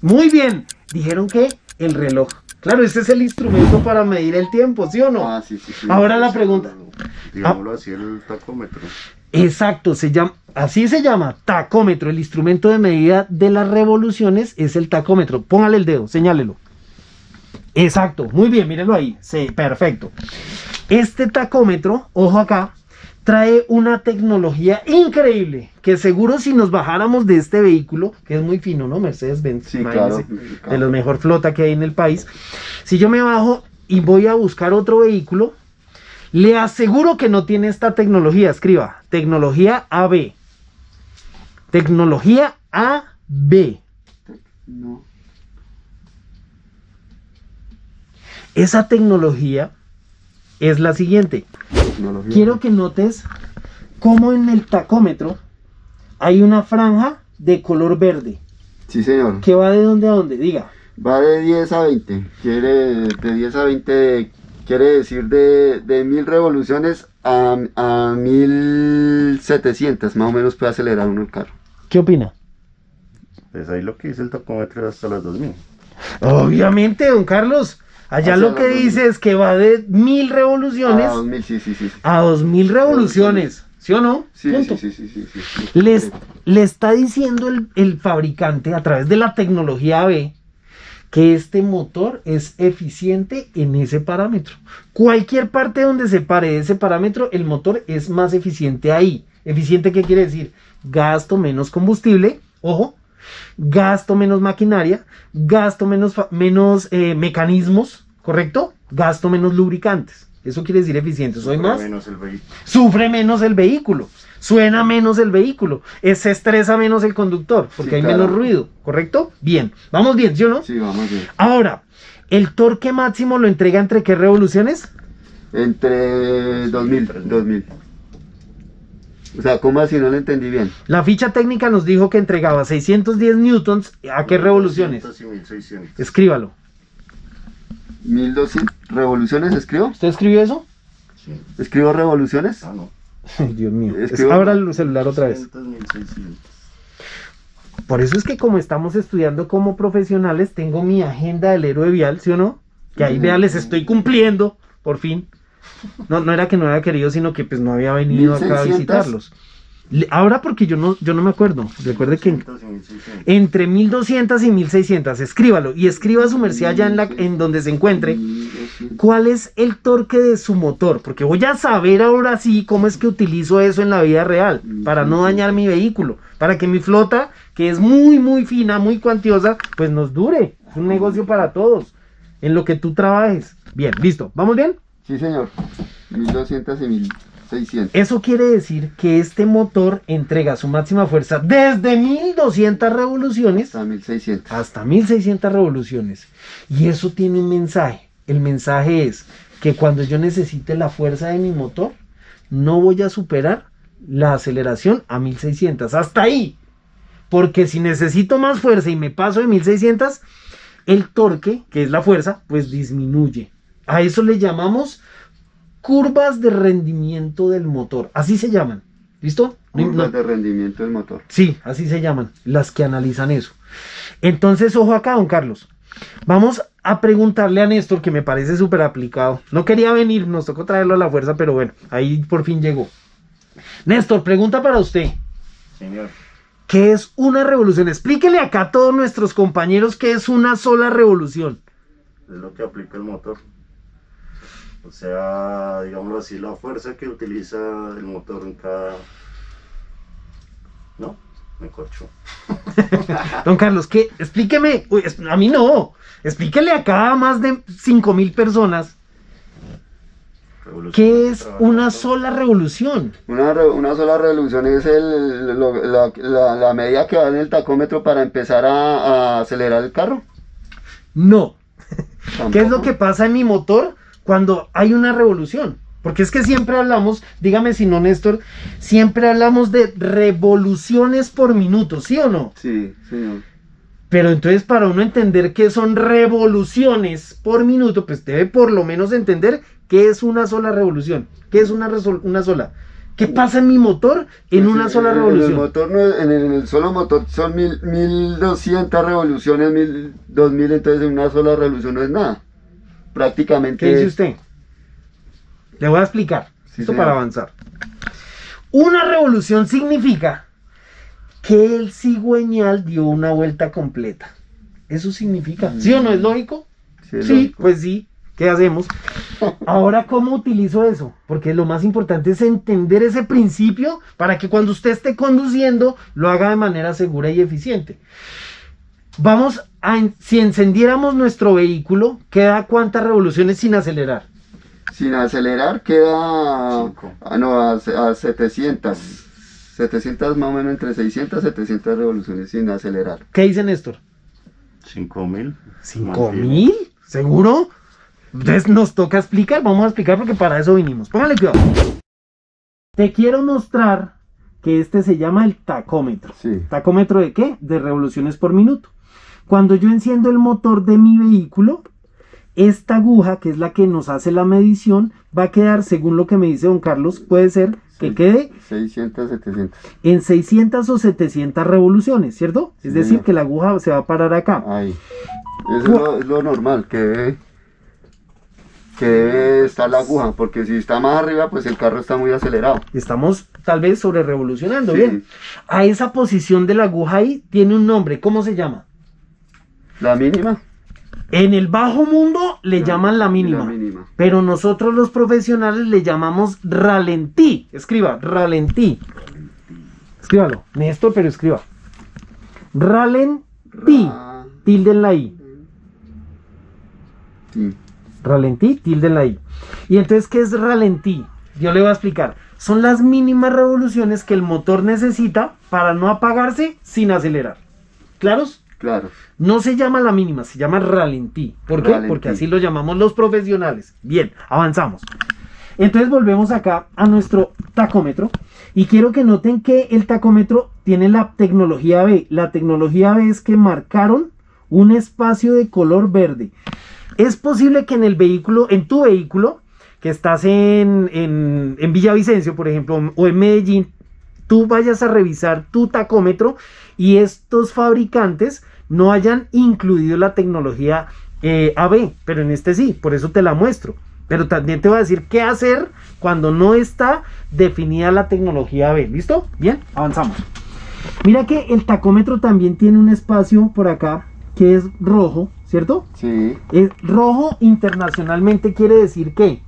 Muy bien. Dijeron que el reloj. Claro, ese es el instrumento para medir el tiempo, ¿sí o no? Ah, sí, sí, sí. Ahora la pregunta. Digámoslo así, el tacómetro. Exacto, se llama, así se llama, tacómetro. El instrumento de medida de las revoluciones es el tacómetro. Póngale el dedo, señálelo. Exacto, muy bien, mírenlo ahí. Sí, perfecto. Este tacómetro, ojo acá, trae una tecnología increíble, que seguro si nos bajáramos de este vehículo, que es muy fino, ¿no? Mercedes-Benz, sí, claro, de la mejor flota que hay en el país. Si yo me bajo y voy a buscar otro vehículo, le aseguro que no tiene esta tecnología. Escriba, tecnología AB. Tecnología AB. No. Esa tecnología es la siguiente. Quiero que notes cómo en el tacómetro hay una franja de color verde. Sí, señor. ¿Que va de dónde a dónde? Diga. Va de 10 a 20. De 10 a 20 quiere decir de 1000 revoluciones a 1700. Más o menos puede acelerar uno el carro. ¿Qué opina? Pues ahí lo que dice el tacómetro es hasta las 2000. Obviamente, don Carlos. Allá lo que dice es que va de 1000 revoluciones a 2000, sí. A 2000 revoluciones, ¿sí o no? Sí. Le está diciendo el fabricante a través de la tecnología AB que este motor es eficiente en ese parámetro. Cualquier parte donde se pare ese parámetro, el motor es más eficiente ahí. ¿Eficiente qué quiere decir? Gasto menos combustible, ojo. Gasto menos maquinaria, gasto menos mecanismos, ¿correcto? Gasto menos lubricantes. Eso quiere decir eficiente. Soy más. Sufre menos el vehículo. Suena menos el vehículo. Se estresa menos el conductor porque hay menos ruido, ¿correcto? Bien. ¿Vamos bien, sí o no? Sí, vamos bien. Ahora, ¿el torque máximo lo entrega entre qué revoluciones? Entre 2000. O sea, ¿cómo así? No lo entendí bien. La ficha técnica nos dijo que entregaba 610 newtons. ¿A qué revoluciones? 1200 y 1600. Escríbalo. 1200 revoluciones, ¿escribo? ¿Usted escribió eso? Sí. ¿Escribo revoluciones? Ah, no. Dios mío. Abra el celular otra vez. 1600. Por eso es que como estamos estudiando como profesionales, tengo mi agenda del héroe vial, ¿sí o no? Que ahí vea, les estoy cumpliendo, por fin. No era que no había querido, sino que pues no había venido 1600. Acá a visitarlos. Ahora porque yo no me acuerdo. Recuerde que entre 1200 y 1600, escríbalo y escriba su merced allá en donde se encuentre. cuál es el torque de su motor, porque voy a saber ahora sí cómo es que utilizo eso en la vida real, para no dañar mi vehículo, para que mi flota, que es muy muy fina, muy cuantiosa, pues nos dure. Es un negocio para todos, en lo que tú trabajes. Bien, listo, ¿vamos bien? Sí señor, 1200 y 1600. Eso quiere decir que este motor entrega su máxima fuerza desde 1200 revoluciones hasta 1600. Hasta 1600 revoluciones. Y eso tiene un mensaje. El mensaje es que cuando yo necesite la fuerza de mi motor, no voy a superar la aceleración a 1600. Hasta ahí. Porque si necesito más fuerza y me paso de 1600, el torque, que es la fuerza, pues disminuye. A eso le llamamos curvas de rendimiento del motor. Así se llaman. ¿Listo? Curvas de rendimiento del motor. Sí, así se llaman. Las que analizan eso. Entonces, ojo acá, don Carlos. Vamos a preguntarle a Néstor, que me parece súper aplicado. No quería venir, nos tocó traerlo a la fuerza, pero bueno, ahí por fin llegó. Néstor, pregunta para usted. Señor. ¿Qué es una revolución? Explíquele acá a todos nuestros compañeros qué es una sola revolución. Es lo que aplica el motor. O sea, digámoslo así, la fuerza que utiliza el motor en cada... ¿No? Me corcho. Don Carlos, ¿qué? Explíqueme. Uy, a mí no. Explíquele acá a más de 5000 personas. ¿Qué es una sola revolución? Una sola revolución es la medida que va en el tacómetro para empezar a acelerar el carro. No. ¿Tampoco? ¿Qué es lo que pasa en mi motor cuando hay una revolución? Porque es que siempre hablamos, dígame si no, Néstor, siempre hablamos de revoluciones por minuto, ¿sí o no? Sí, señor. Pero entonces, para uno entender qué son revoluciones por minuto, pues debe por lo menos entender qué es una sola revolución. ¿Qué es una sola? ¿Qué pasa en mi motor en una sola revolución? En el motor, en el solo motor son 1200 revoluciones, 2000, entonces en una sola revolución no es nada. Prácticamente. ¿Qué dice usted? Le voy a explicar, sí, esto señor, para avanzar. Una revolución significa que el cigüeñal dio una vuelta completa. Eso significa. ¿Sí o no es lógico? Sí, es lógico. Pues sí. ¿Qué hacemos? Ahora, ¿cómo utilizo eso? Porque lo más importante es entender ese principio para que cuando usted esté conduciendo lo haga de manera segura y eficiente. Vamos a, si encendiéramos nuestro vehículo, ¿queda cuántas revoluciones sin acelerar? Sin acelerar queda 5. A 700. 700 más o menos, entre 600 y 700 revoluciones sin acelerar. ¿Qué dice Néstor? 5000. ¿5000? ¿Seguro? Entonces nos toca explicar, vamos a explicar porque para eso vinimos. Póngale cuidado. Te quiero mostrar que este se llama el tacómetro. Sí. ¿Tacómetro de qué? De revoluciones por minuto. Cuando yo enciendo el motor de mi vehículo, esta aguja, que es la que nos hace la medición, va a quedar, según lo que me dice don Carlos, puede ser que quede 600, 700. En 600 o 700 revoluciones, ¿cierto? Sí, es decir, señor, que la aguja se va a parar acá. Ahí. Eso es lo normal, que debe estar la aguja, porque si está más arriba, pues el carro está muy acelerado. Estamos tal vez sobre revolucionando, sí. Bien. A esa posición de la aguja ahí tiene un nombre, ¿cómo se llama? La mínima. En el bajo mundo le llaman la mínima, pero nosotros los profesionales le llamamos ralentí. Escriba, ralentí. Escríbalo, Néstor, pero escriba. Ralentí, tilden la I. Sí. Ralentí, tilden la I. Y entonces, ¿qué es ralentí? Yo le voy a explicar. Son las mínimas revoluciones que el motor necesita para no apagarse sin acelerar. ¿Claros? Claro. No se llama la mínima, se llama ralentí. ¿Por qué? Ralentí. Porque así lo llamamos los profesionales. Bien, avanzamos. Entonces volvemos acá a nuestro tacómetro y quiero que noten que el tacómetro tiene la tecnología B. La tecnología B es que marcaron un espacio de color verde. Es posible que en el vehículo, en tu vehículo, que estás en Villavicencio, por ejemplo, o en Medellín, tú vayas a revisar tu tacómetro y estos fabricantes no hayan incluido la tecnología AB, pero en este sí, por eso te la muestro. Pero también te voy a decir qué hacer cuando no está definida la tecnología AB. ¿Listo? Bien, avanzamos. Mira que el tacómetro también tiene un espacio por acá que es rojo, ¿cierto? Sí. El rojo internacionalmente quiere decir ¿qué?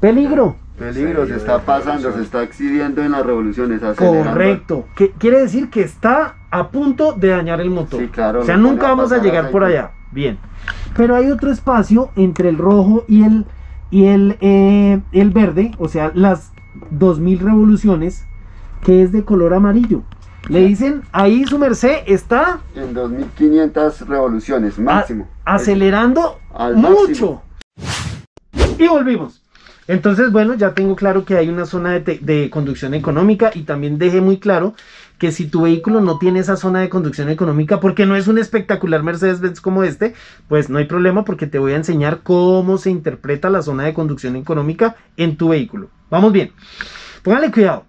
Peligro. Peligro, se está pasando, se está exhibiendo en las revoluciones, acelerando. Correcto, que quiere decir que está a punto de dañar el motor. Sí, claro. O sea, nunca vamos a llegar por allá. Bien. Pero hay otro espacio entre el rojo y el verde, o sea, las 2000 revoluciones, que es de color amarillo. Le dicen, ahí su merced está en 2500 revoluciones máximo. Acelerando mucho. Y volvimos. Entonces, bueno, ya tengo claro que hay una zona de conducción económica, y también dejé muy claro que si tu vehículo no tiene esa zona de conducción económica, porque no es un espectacular Mercedes-Benz como este, pues no hay problema, porque te voy a enseñar cómo se interpreta la zona de conducción económica en tu vehículo. Vamos bien. Póngale cuidado.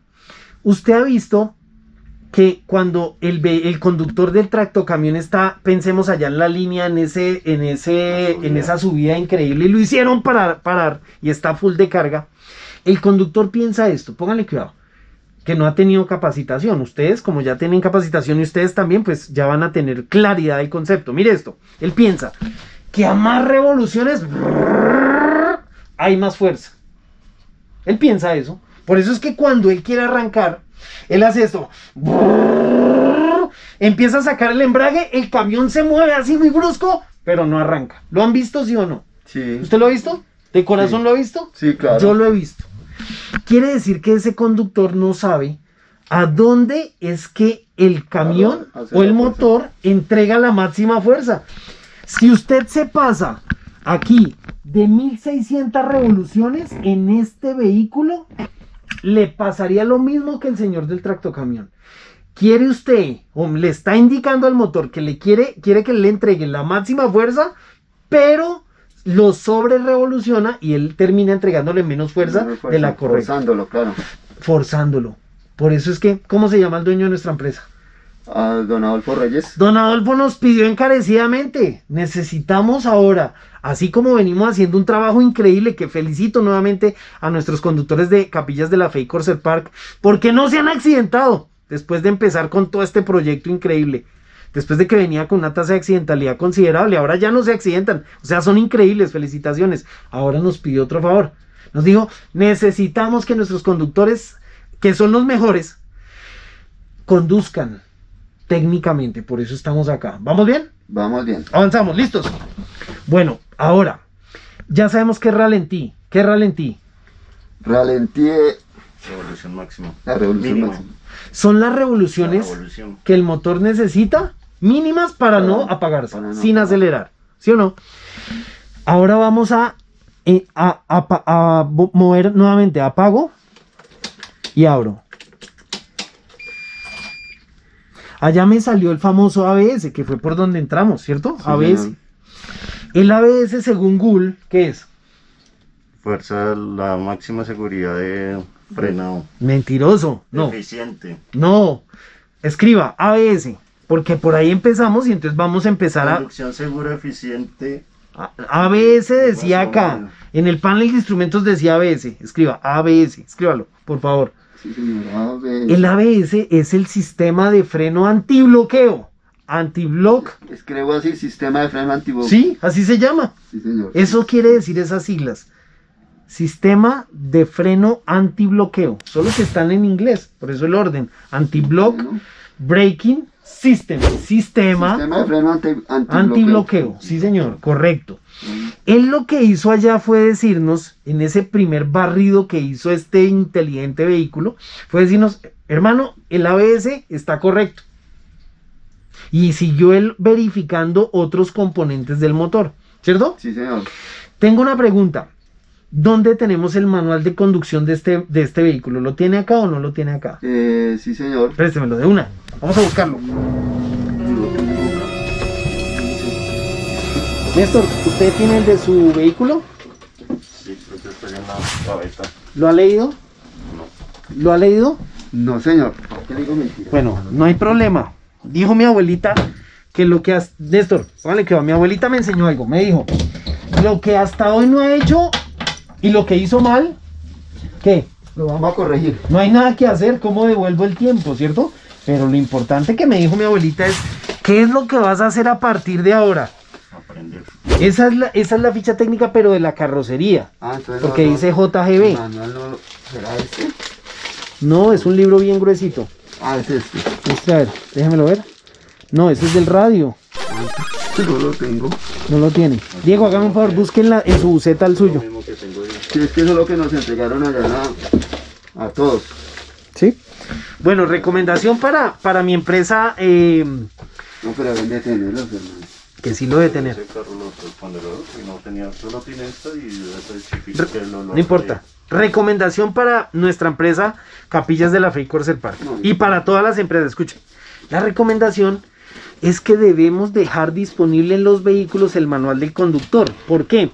Usted ha visto que cuando el conductor del tractocamión está, pensemos allá en la línea, en esa subida increíble, y lo hicieron parar y está full de carga, el conductor piensa esto, pónganle cuidado, que no ha tenido capacitación. Ustedes, como ya tienen capacitación, y ustedes también, pues ya van a tener claridad del concepto. Mire esto, él piensa que a más revoluciones hay más fuerza. Él piensa eso. Por eso es que cuando él quiere arrancar, él hace esto, brrr, empieza a sacar el embrague, el camión se mueve así muy brusco, pero no arranca. ¿Lo han visto, sí o no? Sí. ¿Usted lo ha visto? ¿De corazón sí. Lo ha visto? Sí, claro. Yo lo he visto. Quiere decir que ese conductor no sabe a dónde es que el camión o el motor entrega la máxima fuerza. Si usted se pasa aquí de 1600 revoluciones en este vehículo, le pasaría lo mismo que el señor del tractocamión. ¿Quiere usted, o le está indicando al motor que le quiere que le entregue la máxima fuerza, pero lo sobre revoluciona y él termina entregándole menos fuerza de la correcta? Forzándolo, claro. Forzándolo. Por eso es que, ¿cómo se llama el dueño de nuestra empresa? Don Adolfo Reyes. Don Adolfo nos pidió encarecidamente, necesitamos ahora, así como venimos haciendo un trabajo increíble, que felicito nuevamente a nuestros conductores de Capillas de la Fe y Corsair Park, porque no se han accidentado después de empezar con todo este proyecto increíble. Después de que venía con una tasa de accidentalidad considerable, ahora ya no se accidentan, o sea, son increíbles, felicitaciones. Ahora nos pidió otro favor, nos dijo, necesitamos que nuestros conductores, que son los mejores, conduzcan técnicamente, por eso estamos acá. ¿Vamos bien? Vamos bien. Avanzamos, listos. Bueno, ahora ya sabemos que ralentí. ¿Qué ralentí? Ralentí revolución máxima. La revolución máxima. Son las revoluciones que el motor necesita mínimas para no apagarse, sin acelerar. ¿Sí o no? Ahora vamos a mover nuevamente. Apago y abro. Allá me salió el famoso ABS, que fue por donde entramos, ¿cierto? Sí, ABS. Señor. El ABS, según Google, ¿qué es? Fuerza, la máxima seguridad de frenado. Mentiroso. No. Eficiente. No. Escriba ABS, porque por ahí empezamos y entonces vamos a empezar a... Conducción segura, eficiente. ABS decía acá. En el panel de instrumentos decía ABS. Escriba ABS. Escríbalo, por favor. El ABS es el sistema de freno antibloqueo. Antiblock. Escribo así, sistema de freno antibloqueo. Sí, así se llama. Sí, señor. Eso quiere decir esas siglas. Sistema de freno antibloqueo. Solo que están en inglés, por eso el orden. Antiblock, braking system. Sistema de freno antibloqueo. Sí, señor, correcto. Él lo que hizo allá fue decirnos, en ese primer barrido que hizo este inteligente vehículo, fue decirnos, hermano, el ABS está correcto. Y siguió él verificando otros componentes del motor, ¿cierto? Sí, señor. Tengo una pregunta. ¿Dónde tenemos el manual de conducción de este vehículo? ¿Lo tiene acá o no lo tiene acá? Sí, señor. Préstemelo de una. Vamos a buscarlo. Néstor, ¿usted tiene el de su vehículo? Sí, creo que estoy en la cabeza. ¿Lo ha leído? No. ¿Lo ha leído? No, señor. ¿Qué digo mentira? Bueno, no hay problema. Dijo mi abuelita que lo que... Néstor, vale, que mi abuelita me enseñó algo. Me dijo, lo que hasta hoy no ha hecho y lo que hizo mal, ¿qué? Lo vamos a corregir. No hay nada que hacer, ¿cómo devuelvo el tiempo, cierto? Pero lo importante que me dijo mi abuelita es... ¿Qué es lo que vas a hacer a partir de ahora? Aprender. Esa es la ficha técnica, pero de la carrocería. Ah, entonces porque no, dice JGB. Manual no, ¿será este? No, es un libro bien gruesito. Ah, es este. Este, a ver, déjamelo ver. No, ese es del radio. No lo tengo. No lo tiene. Diego, hágame un favor, búsquenla en su buceta al suyo. Sí, es que eso es lo que nos entregaron allá a todos. ¿Sí? Bueno, recomendación para mi empresa. No, pero deben detenerlo, hermano. Que sí lo debe tener. No importa. Recomendación para nuestra empresa Capillas de la Fe y Corsair Park. Y para todas las empresas, escuchen. La recomendación es que debemos dejar disponible en los vehículos el manual del conductor. ¿Por qué?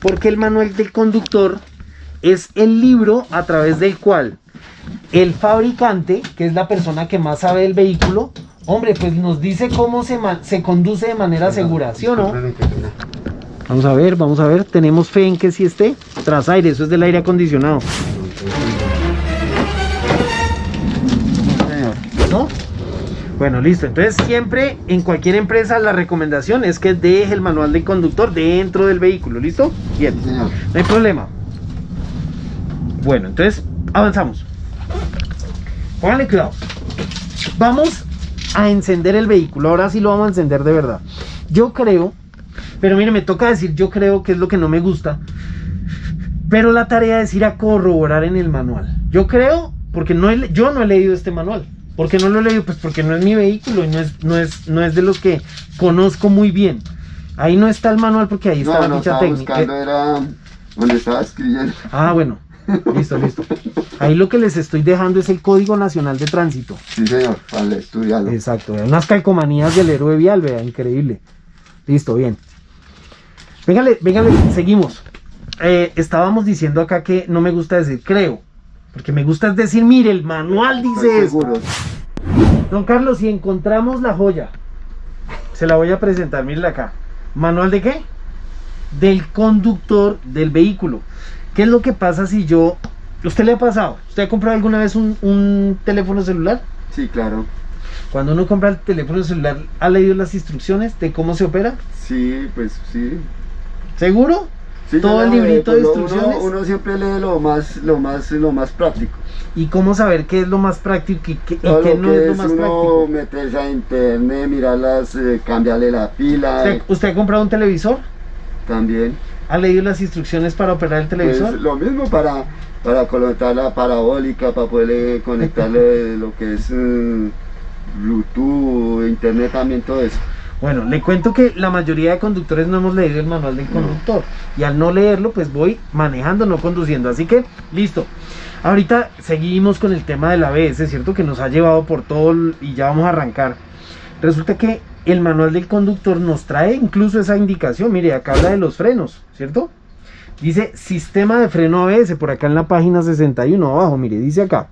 Porque el manual del conductor es el libro a través del cual el fabricante, que es la persona que más sabe del vehículo, hombre, pues nos dice cómo se conduce de manera segura, ¿sí o no? Vamos a ver, tenemos fe en que sí esté tras aire, eso es del aire acondicionado. ¿No? Bueno, listo. Entonces siempre en cualquier empresa la recomendación es que deje el manual del conductor dentro del vehículo, ¿listo? Bien, no hay problema. Bueno, entonces avanzamos. Pónganle cuidado. Vamos a encender el vehículo. Ahora sí lo vamos a encender de verdad. Yo creo, pero mire, me toca decir yo creo, que es lo que no me gusta. Pero la tarea es ir a corroborar en el manual. Yo creo, porque yo no he leído este manual. ¿Por qué no lo he leído? Pues porque no es mi vehículo y no es de los que conozco muy bien. Ahí no está el manual porque ahí está la ficha técnica. Era donde estaba escribiendo. Ah, bueno. Listo, listo. Ahí lo que les estoy dejando es el Código Nacional de Tránsito. Sí, señor, vale, estudialo. Exacto, vean, unas calcomanías del héroe vial, vean, increíble. Listo, bien. Véngale, seguimos. Estábamos diciendo acá que no me gusta decir creo, porque me gusta decir, mire, el manual dice eso. Don Carlos, si encontramos la joya, se la voy a presentar, mírenla acá. ¿Manual de qué? Del conductor del vehículo. ¿Qué es lo que pasa si yo... ¿Usted le ha pasado? ¿Usted ha comprado alguna vez un teléfono celular? Sí, claro. Cuando uno compra el teléfono celular, ¿ha leído las instrucciones de cómo se opera? Sí, pues sí. ¿Seguro? Sí, todo el librito de instrucciones. Uno siempre lee lo más práctico. ¿Y cómo saber qué es lo más práctico y qué no es lo más práctico? Meterse a internet, mirarlas, cambiarle la pila. ¿Usted ha comprado un televisor? También. ¿Ha leído las instrucciones para operar el televisor? Pues lo mismo, para conectar la parabólica, para poder conectarle lo que es Bluetooth, internet, también todo eso. Bueno, le cuento que la mayoría de conductores no hemos leído el manual del conductor. No. Y al no leerlo, pues voy manejando, no conduciendo. Así que, listo. Ahorita seguimos con el tema del ABS, ¿cierto? Que nos ha llevado por todo y ya vamos a arrancar. Resulta que el manual del conductor nos trae incluso esa indicación. Mire, acá habla de los frenos, ¿cierto? Dice sistema de freno ABS, por acá en la página 61 abajo, mire, dice acá: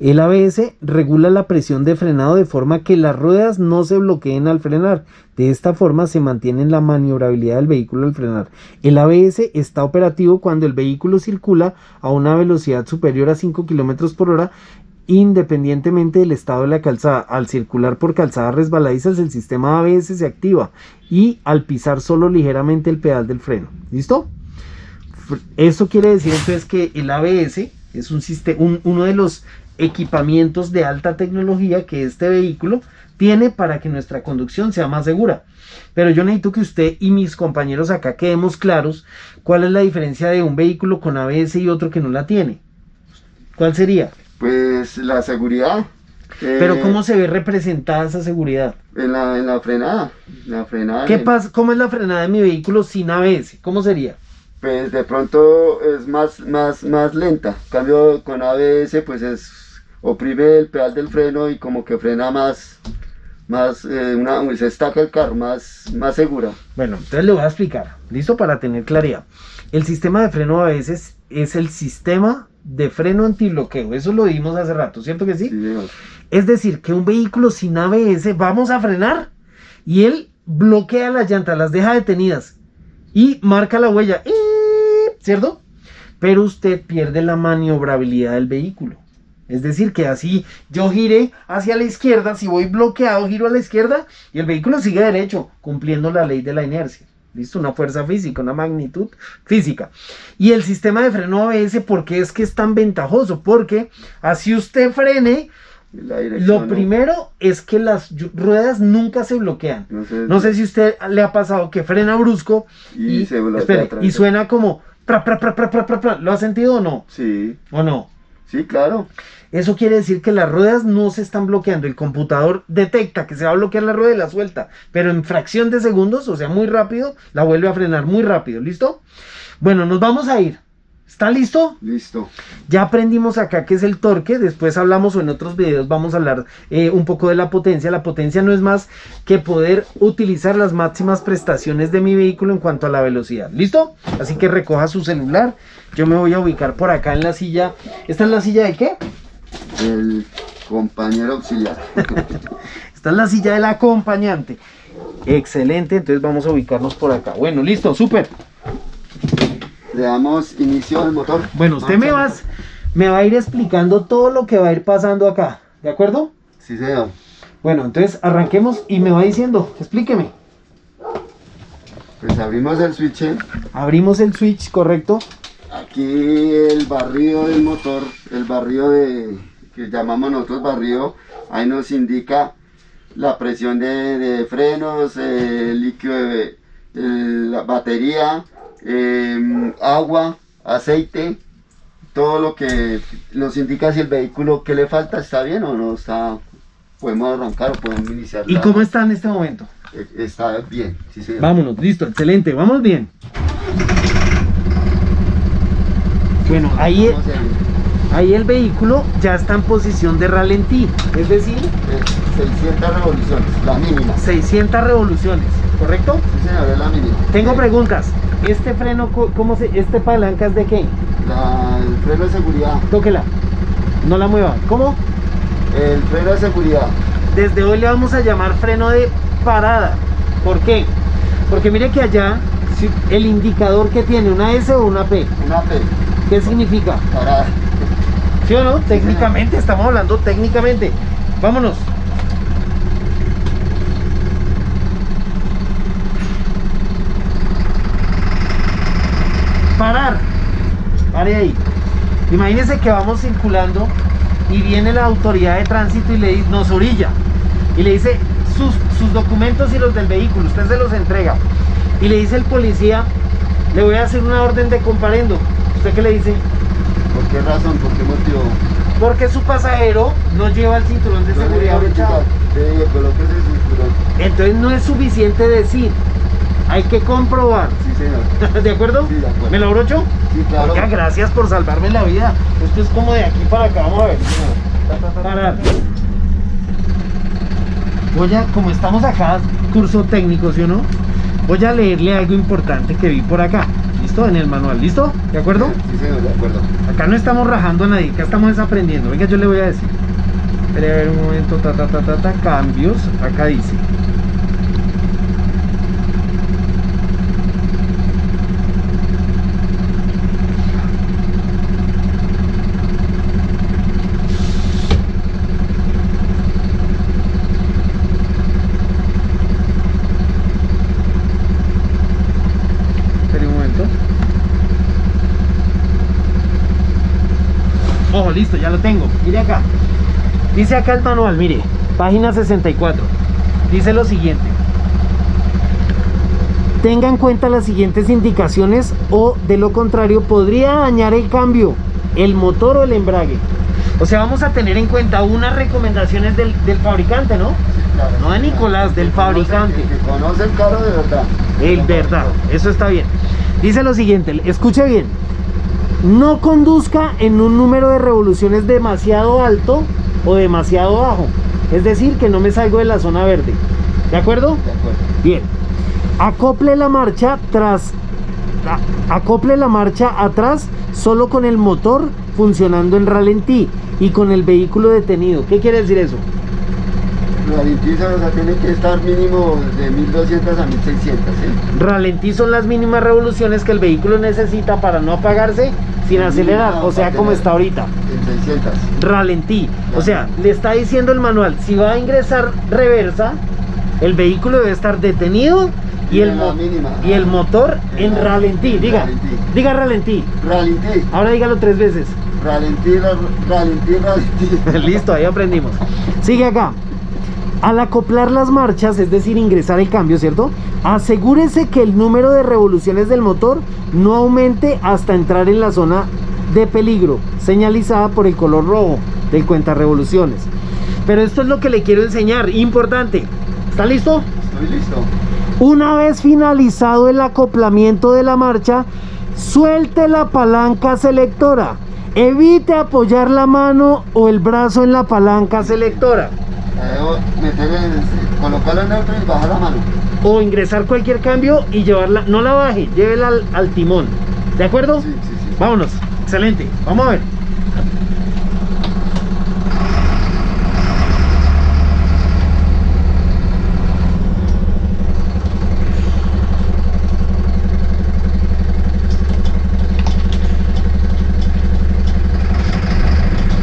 el ABS regula la presión de frenado de forma que las ruedas no se bloqueen al frenar. De esta forma se mantiene la maniobrabilidad del vehículo al frenar. El ABS está operativo cuando el vehículo circula a una velocidad superior a 5 km/h, independientemente del estado de la calzada. Al circular por calzadas resbaladizas, el sistema ABS se activa, y al pisar solo ligeramente el pedal del freno. ¿Listo? Eso quiere decir entonces que el ABS es uno de los equipamientos de alta tecnología que este vehículo tiene para que nuestra conducción sea más segura. Pero yo necesito que usted y mis compañeros acá quedemos claros cuál es la diferencia de un vehículo con ABS y otro que no la tiene. ¿Cuál sería? Pues la seguridad. Pero ¿cómo se ve representada esa seguridad? En la frenada. ¿Qué pasa? ¿Cómo es la frenada de mi vehículo sin ABS? ¿Cómo sería? Pues de pronto es más lenta. En cambio con ABS, pues oprime el pedal del freno y como que frena más, se estaca el carro, más segura. Bueno, entonces le voy a explicar, ¿listo? Para tener claridad. El sistema de freno ABS es el sistema de freno antibloqueo, eso lo vimos hace rato, ¿cierto que sí? Sí. Es decir, que un vehículo sin ABS, vamos a frenar y él bloquea las llantas, las deja detenidas y marca la huella, ¿cierto? Pero usted pierde la maniobrabilidad del vehículo. Es decir, que así yo giré hacia la izquierda, si voy bloqueado giro a la izquierda y el vehículo sigue derecho, cumpliendo la ley de la inercia. ¿Listo? Una fuerza física, una magnitud física. Y el sistema de freno ABS, ¿por qué es que es tan ventajoso? Porque así usted frene, lo primero es que las ruedas nunca se bloquean. No sé si a usted le ha pasado que frena brusco y, se bloquea, espere, y suena como... Pra, pra, pra, pra, pra, pra, pra. ¿Lo ha sentido o no? Sí. ¿O no? Sí, claro. Eso quiere decir que las ruedas no se están bloqueando. El computador detecta que se va a bloquear la rueda y la suelta, pero en fracción de segundos, o sea, muy rápido, la vuelve a frenar muy rápido. ¿Listo? Bueno, nos vamos a ir. ¿Está listo? Listo. Ya aprendimos acá qué es el torque. Después hablamos, o en otros videos vamos a hablar un poco de la potencia. La potencia no es más que poder utilizar las máximas prestaciones de mi vehículo en cuanto a la velocidad. ¿Listo? Así que recoja su celular. Yo me voy a ubicar por acá en la silla. ¿Esta es la silla de qué? El compañero auxiliar. Esta es la silla del acompañante. Excelente, entonces vamos a ubicarnos por acá. Bueno, listo, súper. Le damos inicio al motor. Bueno, usted me va a ir explicando todo lo que va a ir pasando acá, ¿de acuerdo? Sí, señor. Bueno, entonces arranquemos y me va diciendo, explíqueme. Pues abrimos el switch, ¿eh? Abrimos el switch, correcto. Aquí el barrido del motor, el barrido que llamamos nosotros barrido, ahí nos indica la presión de frenos, líquido de la batería, agua, aceite, todo lo que nos indica si el vehículo que le falta está bien o no está, podemos arrancar o podemos iniciar. ¿Y cómo está en este momento? Está bien, sí señor. Vámonos, listo, excelente, vamos bien. Bueno, ahí el vehículo ya está en posición de ralentí, es decir... 600 revoluciones, la mínima. 600 revoluciones, ¿correcto? Sí, señor, es la mínima. Tengo preguntas. ¿Este freno, este palanca es de qué? El freno de seguridad. Tóquela, no la mueva. ¿Cómo? El freno de seguridad. Desde hoy le vamos a llamar freno de parada. ¿Por qué? Porque mire que allá el indicador que tiene, ¿una S o una P? Una P. ¿Qué significa? Parada. ¿Sí o no? Técnicamente, estamos hablando técnicamente. Vámonos. Parar. Pare ahí. Imagínense que vamos circulando y viene la autoridad de tránsito y nos orilla. Y le dice sus documentos y los del vehículo. Usted se los entrega. Y le dice el policía, le voy a hacer una orden de comparendo. ¿Usted qué le dice? ¿Por qué razón? ¿Por qué motivo? Porque su pasajero no lleva el cinturón de seguridad. Entonces no es suficiente decir, hay que comprobar. Sí, señor. ¿De acuerdo? Sí, de acuerdo. ¿Me lo abrocho? Sí, claro. Oiga, gracias por salvarme la vida. Esto es como de aquí para acá. Vamos a ver. Parar. Oye, como estamos acá, curso técnico, ¿sí o no? Voy a leerle algo importante que vi por acá. ¿Listo? En el manual, ¿listo? ¿De acuerdo? Sí, señor, de acuerdo. Acá no estamos rajando a nadie, acá estamos desaprendiendo. Venga, yo le voy a decir. Espere a ver un momento, cambios. Acá dice. Listo, ya lo tengo, mire acá. Dice acá el manual, mire, página 64. Dice lo siguiente: tenga en cuenta las siguientes indicaciones o de lo contrario podría dañar el cambio, el motor o el embrague. O sea, vamos a tener en cuenta unas recomendaciones del fabricante, ¿no? Sí, claro, no de Nicolás, del fabricante. Conoce el carro de verdad. El verdad, eso está bien. Dice lo siguiente, escuche bien. No conduzca en un número de revoluciones demasiado alto o demasiado bajo. Es decir, que no me salgo de la zona verde. ¿De acuerdo? De acuerdo. Bien. Acople la marcha atrás solo con el motor funcionando en ralentí y con el vehículo detenido. ¿Qué quiere decir eso? Ralentizo, o sea, tiene que estar mínimo de 1200 a 1600, ¿sí? Ralentí son las mínimas revoluciones que el vehículo necesita para no apagarse sin acelerar, o sea, como está ahorita. en 600. Ralentí. Ya. O sea, le está diciendo el manual, si va a ingresar reversa, el vehículo debe estar detenido y el motor en ralentí. Diga, diga ralentí. Ralentí. Ahora dígalo 3 veces. Ralentí, ralentí, ralentí. Listo, ahí aprendimos. Sigue acá. Al acoplar las marchas, es decir, ingresar el cambio, ¿cierto? Asegúrese que el número de revoluciones del motor no aumente hasta entrar en la zona de peligro, señalizada por el color rojo del cuenta revoluciones. Pero esto es lo que le quiero enseñar, importante. ¿Está listo? Estoy listo. Una vez finalizado el acoplamiento de la marcha, suelte la palanca selectora. Evite apoyar la mano o el brazo en la palanca selectora. Debo meter el, colocarla en neutro y bajar la mano. O ingresar cualquier cambio y llevarla, no la baje, llévela al timón. ¿De acuerdo? Sí, sí, sí. Vámonos, excelente, vamos a ver.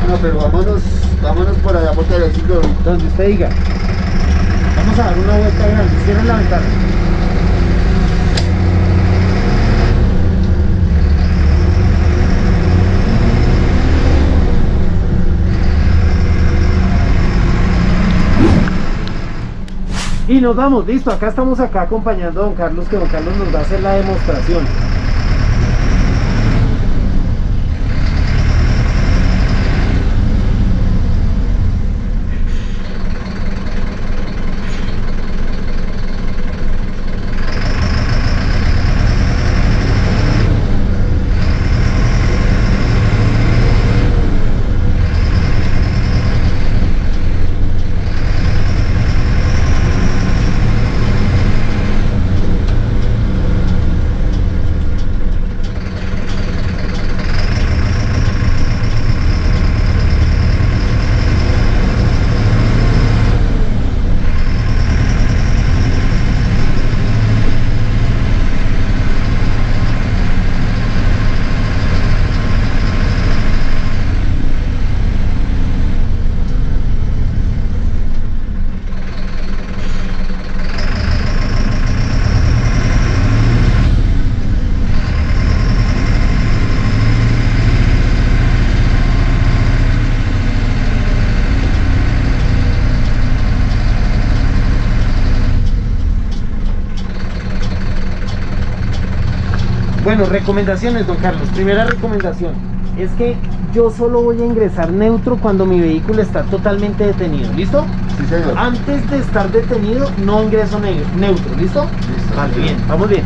Bueno, pero vámonos. Vámonos por allá, porque el ciclo, donde usted diga. Vamos a dar una vuelta grande, cierren la ventana. Y nos vamos, listo, acá estamos acá acompañando a don Carlos, que don Carlos nos va a hacer la demostración. Bueno, recomendaciones, don Carlos. Primera recomendación es que yo solo voy a ingresar neutro cuando mi vehículo está totalmente detenido. ¿Listo? Sí, señor. Antes de estar detenido, no ingreso neutro. ¿Listo? Listo. Vale, bien, vamos bien.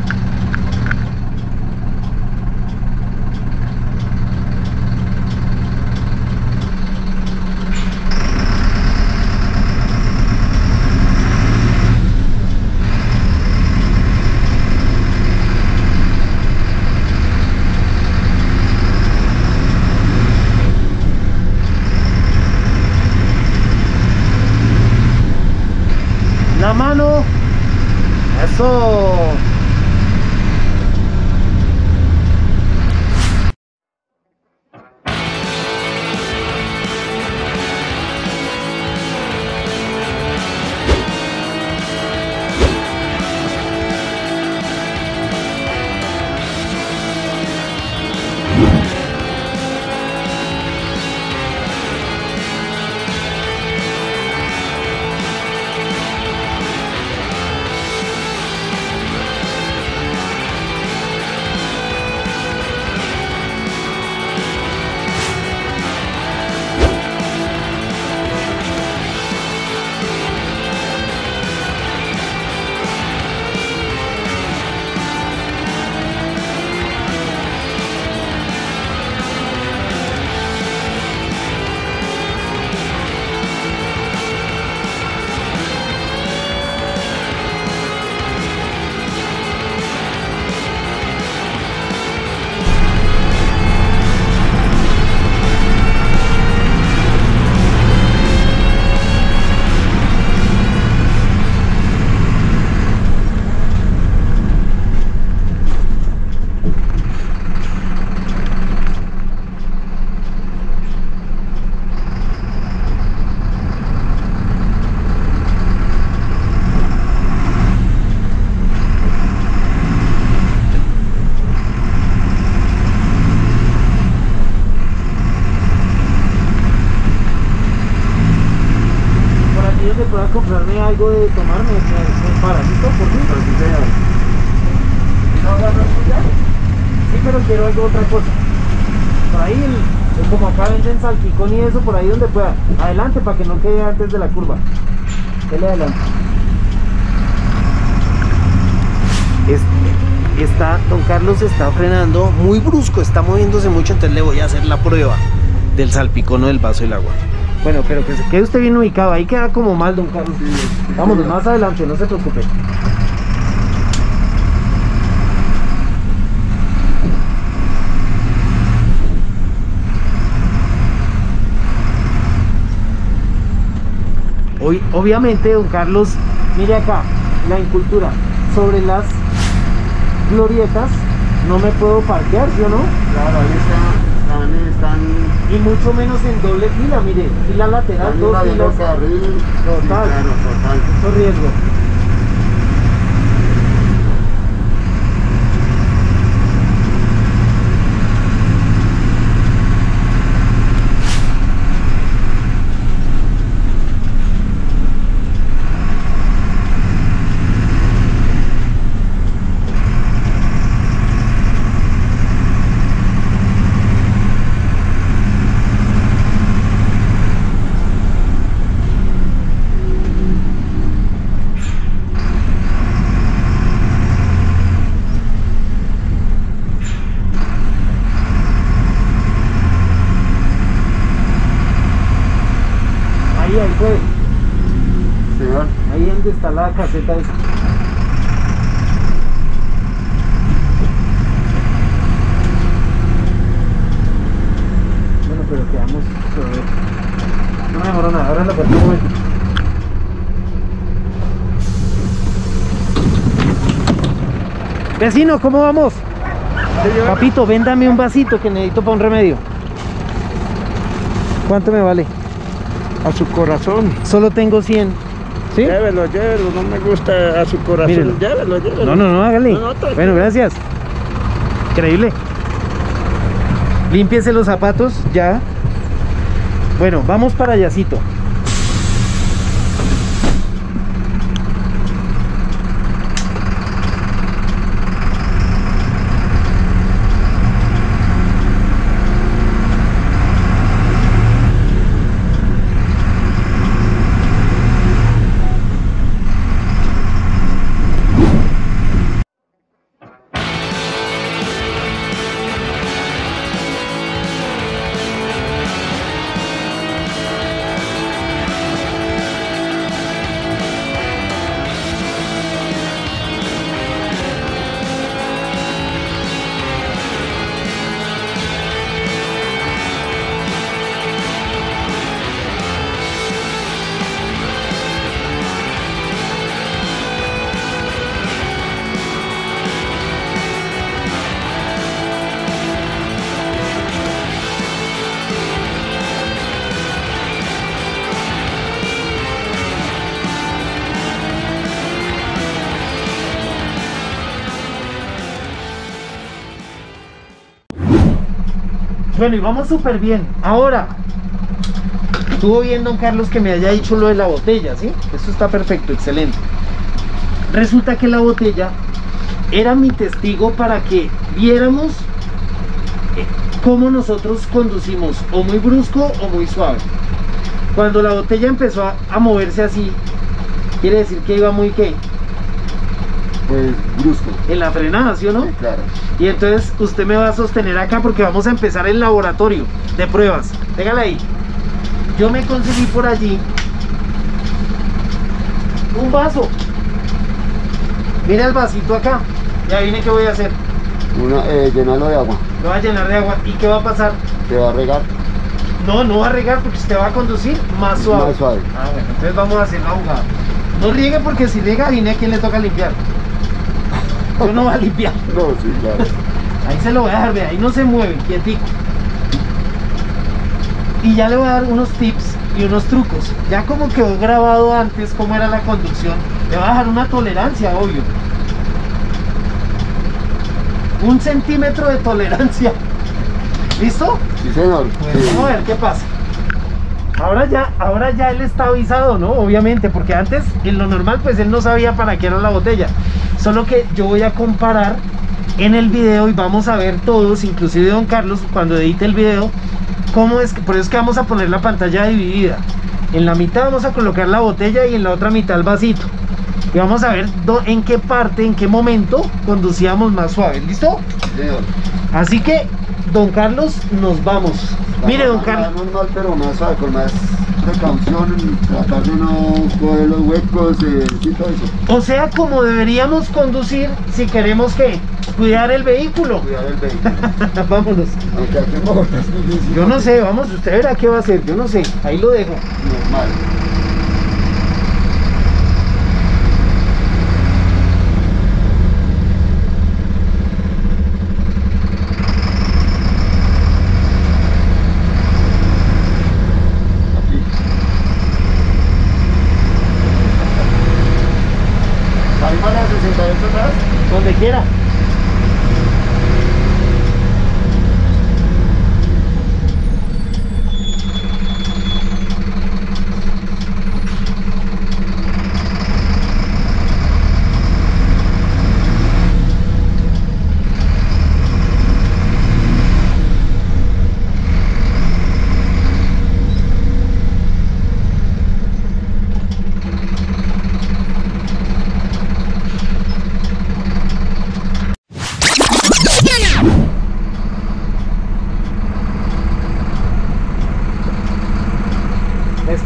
algo de tomar nuestros parásitos, por favor. Sí, señor. ¿No agarras suya? Sí, pero quiero algo, otra cosa. Por ahí, como acá venden salpicón y eso, por ahí donde pueda. Adelante, para que no quede antes de la curva. Dele adelante. Don Carlos está frenando muy brusco, está moviéndose mucho, entonces le voy a hacer la prueba del salpicón o del vaso del agua. Bueno, pero que se quede usted bien ubicado, ahí queda como mal, don Carlos. Vámonos más adelante, no se preocupe. Hoy, obviamente, don Carlos, mire acá, la incultura sobre las glorietas, no me puedo parquear, ¿sí o no? Claro, ahí están. Y mucho menos en doble fila, mire, fila lateral, dos filas. Carril, total, sí, claro, total. Mucho riesgo. Está la caseta esa. Bueno, pero quedamos sobre... No mejoró nada, ahora la perdí un momento. Vecino, ¿cómo vamos? Papito, véndame un vasito que necesito para un remedio. ¿Cuánto me vale? A su corazón. Solo tengo 100. ¿Sí? Llévelo, llévelo, no me gusta a su corazón. Mírelo. Llévelo, llévelo. No, hágale. Bueno, gracias. Increíble. Límpiese los zapatos, ya. Bueno, vamos para Yacito. Bueno, y vamos súper bien. Ahora, estuvo bien, don Carlos, que me haya dicho lo de la botella, ¿sí? Eso está perfecto, excelente. Resulta que la botella era mi testigo para que viéramos cómo nosotros conducimos, o muy brusco o muy suave. Cuando la botella empezó a moverse así, quiere decir que iba muy, ¿qué? Pues brusco. En la frenada, ¿sí o no? Sí, claro. Y entonces usted me va a sostener acá porque vamos a empezar el laboratorio de pruebas. Déjala ahí. Yo me conseguí por allí un vaso. Mira el vasito acá. Ya vine, ¿qué voy a hacer? Llenarlo de agua. Lo va a llenar de agua. ¿Y qué va a pasar? Te va a regar. No va a regar porque usted va a conducir más suave. Más suave. Ah, bueno, entonces vamos a hacer la jugada. No riegue porque si riega, vine a quien le toca limpiar. Yo no va a limpiar. No, sí, claro. Ahí se lo voy a dejar, de ahí no se mueve, quietico. Y ya le voy a dar unos tips y unos trucos. Ya como quedó grabado antes cómo era la conducción, le voy a dejar una tolerancia, obvio. 1 centímetro de tolerancia. ¿Listo? Sí, señor. Pues sí. Vamos a ver qué pasa. Ahora ya él está avisado, ¿no? Obviamente, porque antes, en lo normal, pues él no sabía para qué era la botella. Solo que yo voy a comparar en el video y vamos a ver todos, inclusive don Carlos, cuando edite el video, cómo es que, por eso es que vamos a poner la pantalla dividida. En la mitad vamos a colocar la botella y en la otra mitad el vasito. Y vamos a ver en qué parte, en qué momento conducíamos más suave. ¿Listo? Así que, don Carlos, nos vamos. Mire, don Carlos. Normal, pero más suave, con más precaución, tratar de no coger los huecos y todo eso. O sea, como deberíamos conducir si queremos que cuidar el vehículo. Cuidar el vehículo. Vámonos. Aunque aquí no, yo no sé, vamos, usted verá qué va a hacer, yo no sé. Ahí lo dejo. Normal. Donde quiera.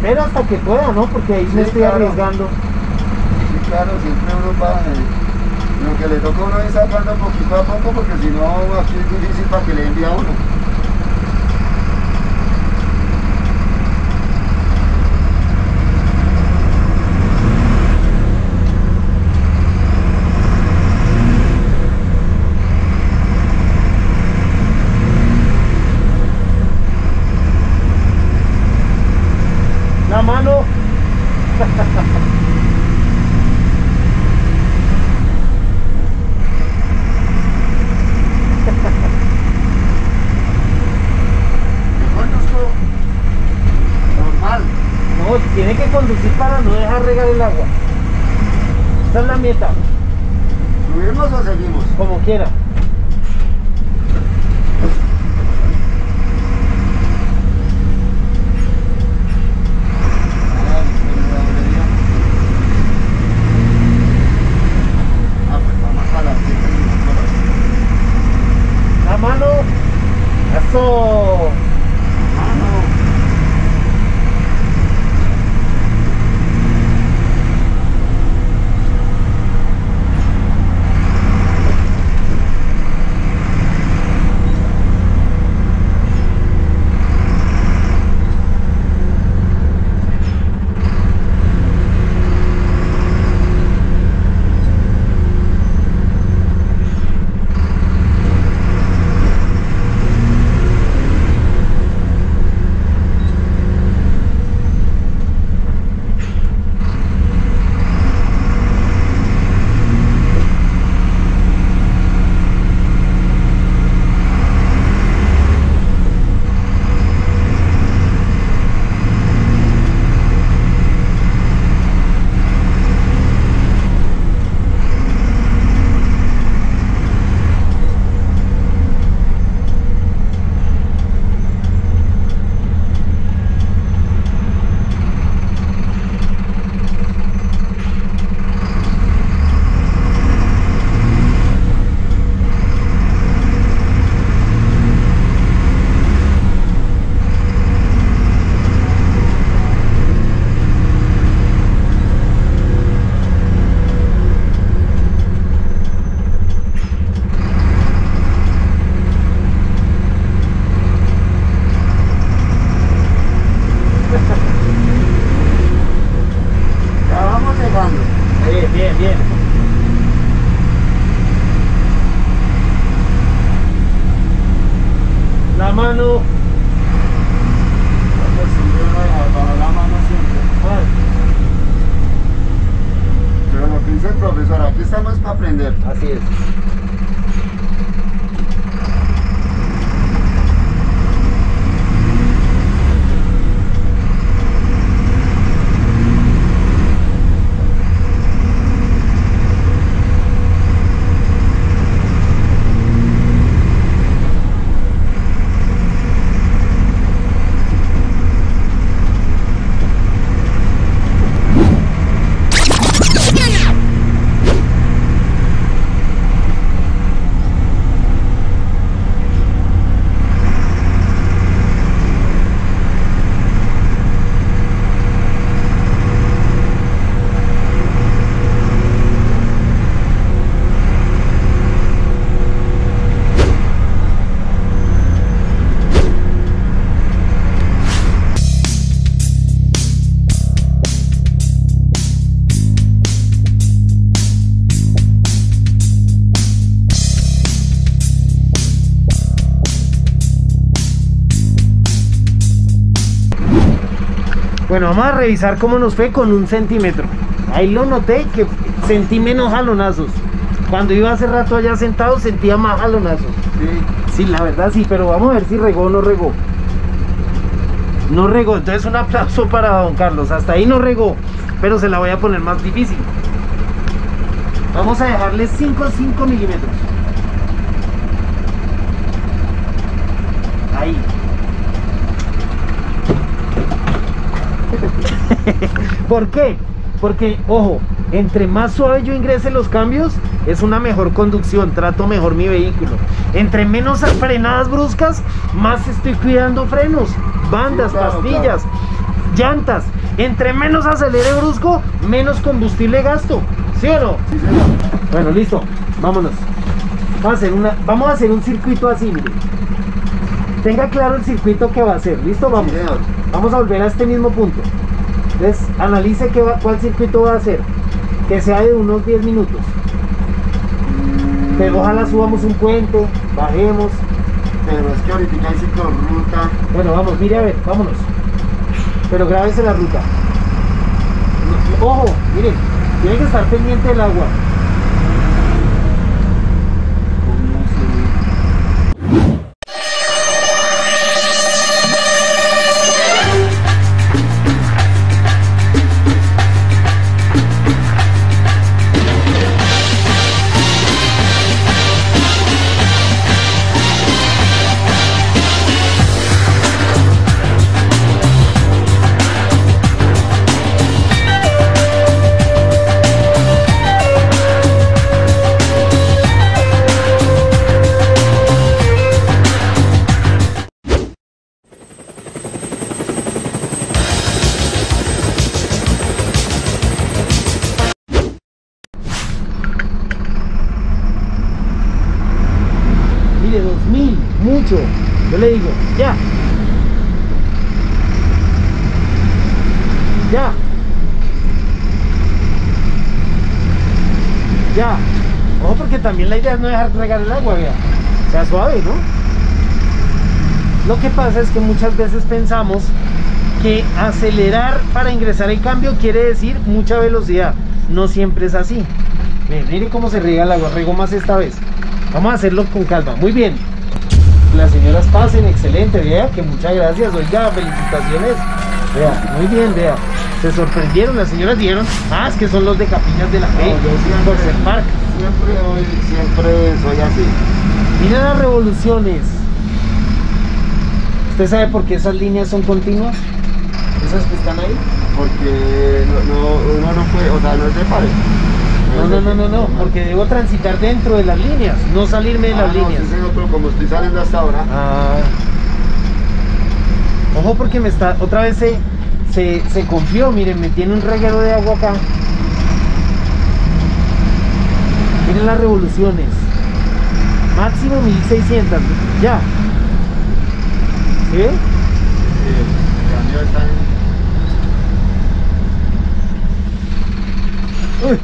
Pero hasta que pueda, ¿no? Porque ahí sí, me estoy arriesgando. Sí, claro, siempre uno va. Lo que le toca uno es sacando poquito a poco, porque si no, aquí es difícil para que le envíe a uno. Mano. ¿Yo conduzco normal? No, tiene que conducir para no dejar regar el agua. Esa es la meta. ¿Subimos o seguimos? Como quiera. Bueno, vamos a revisar cómo nos fue con un centímetro. Ahí lo noté que sentí menos jalonazos. Cuando iba hace rato allá sentado sentía más jalonazos. Sí, sí, la verdad sí, pero vamos a ver si regó o no regó. No regó, entonces un aplauso para don Carlos. Hasta ahí no regó, pero se la voy a poner más difícil. Vamos a dejarle 5 milímetros. Ahí. ¿Por qué? Porque, ojo, entre más suave yo ingrese los cambios, es una mejor conducción, trato mejor mi vehículo. Entre menos frenadas bruscas, más estoy cuidando frenos, bandas, sí, claro, pastillas, claro, llantas. Entre menos acelere brusco, menos combustible gasto. ¿Sí o no? Sí, señor. Bueno, listo, vámonos. Vamos a hacer un circuito así, mire. Tenga claro el circuito que va a hacer, ¿listo? Vamos. Sí, vamos a volver a este mismo punto. Entonces, analice cuál circuito va a hacer. Que sea de unos 10 minutos. Pero ojalá subamos un puente, bajemos. Pero es que ahorita hay ciclorruta. Bueno, vamos, mire a ver, vámonos. Pero grábese la ruta. Ojo, mire, tiene que estar pendiente del agua. Yo le digo, ya. Ya. Ya. Ojo, porque también la idea es no dejar tragar el agua, vea. O sea, suave, ¿no? Lo que pasa es que muchas veces pensamos que acelerar para ingresar el cambio quiere decir mucha velocidad. No siempre es así. Miren cómo se riega el agua, riego más esta vez. Vamos a hacerlo con calma, muy bien. Las señoras pasen, excelente, vea, que muchas gracias, oiga, felicitaciones, vea, muy bien, vea, se sorprendieron, las señoras dijeron, ah, es que son los de Capillas de la Fe, no, Corsair Park. Siempre soy así. Mira las revoluciones. ¿Usted sabe por qué esas líneas son continuas? ¿Esas que están ahí? Porque no fue, o sea, no es de pared. No, porque debo transitar dentro de las líneas, no salirme de las líneas. Sí, señor, pero como estoy saliendo hasta ahora. Ojo, porque me está, otra vez se confió, miren, me tiene un reguero de agua acá. Miren las revoluciones. Máximo 1600, ya. ¿Sí? El cambio está en... Uy.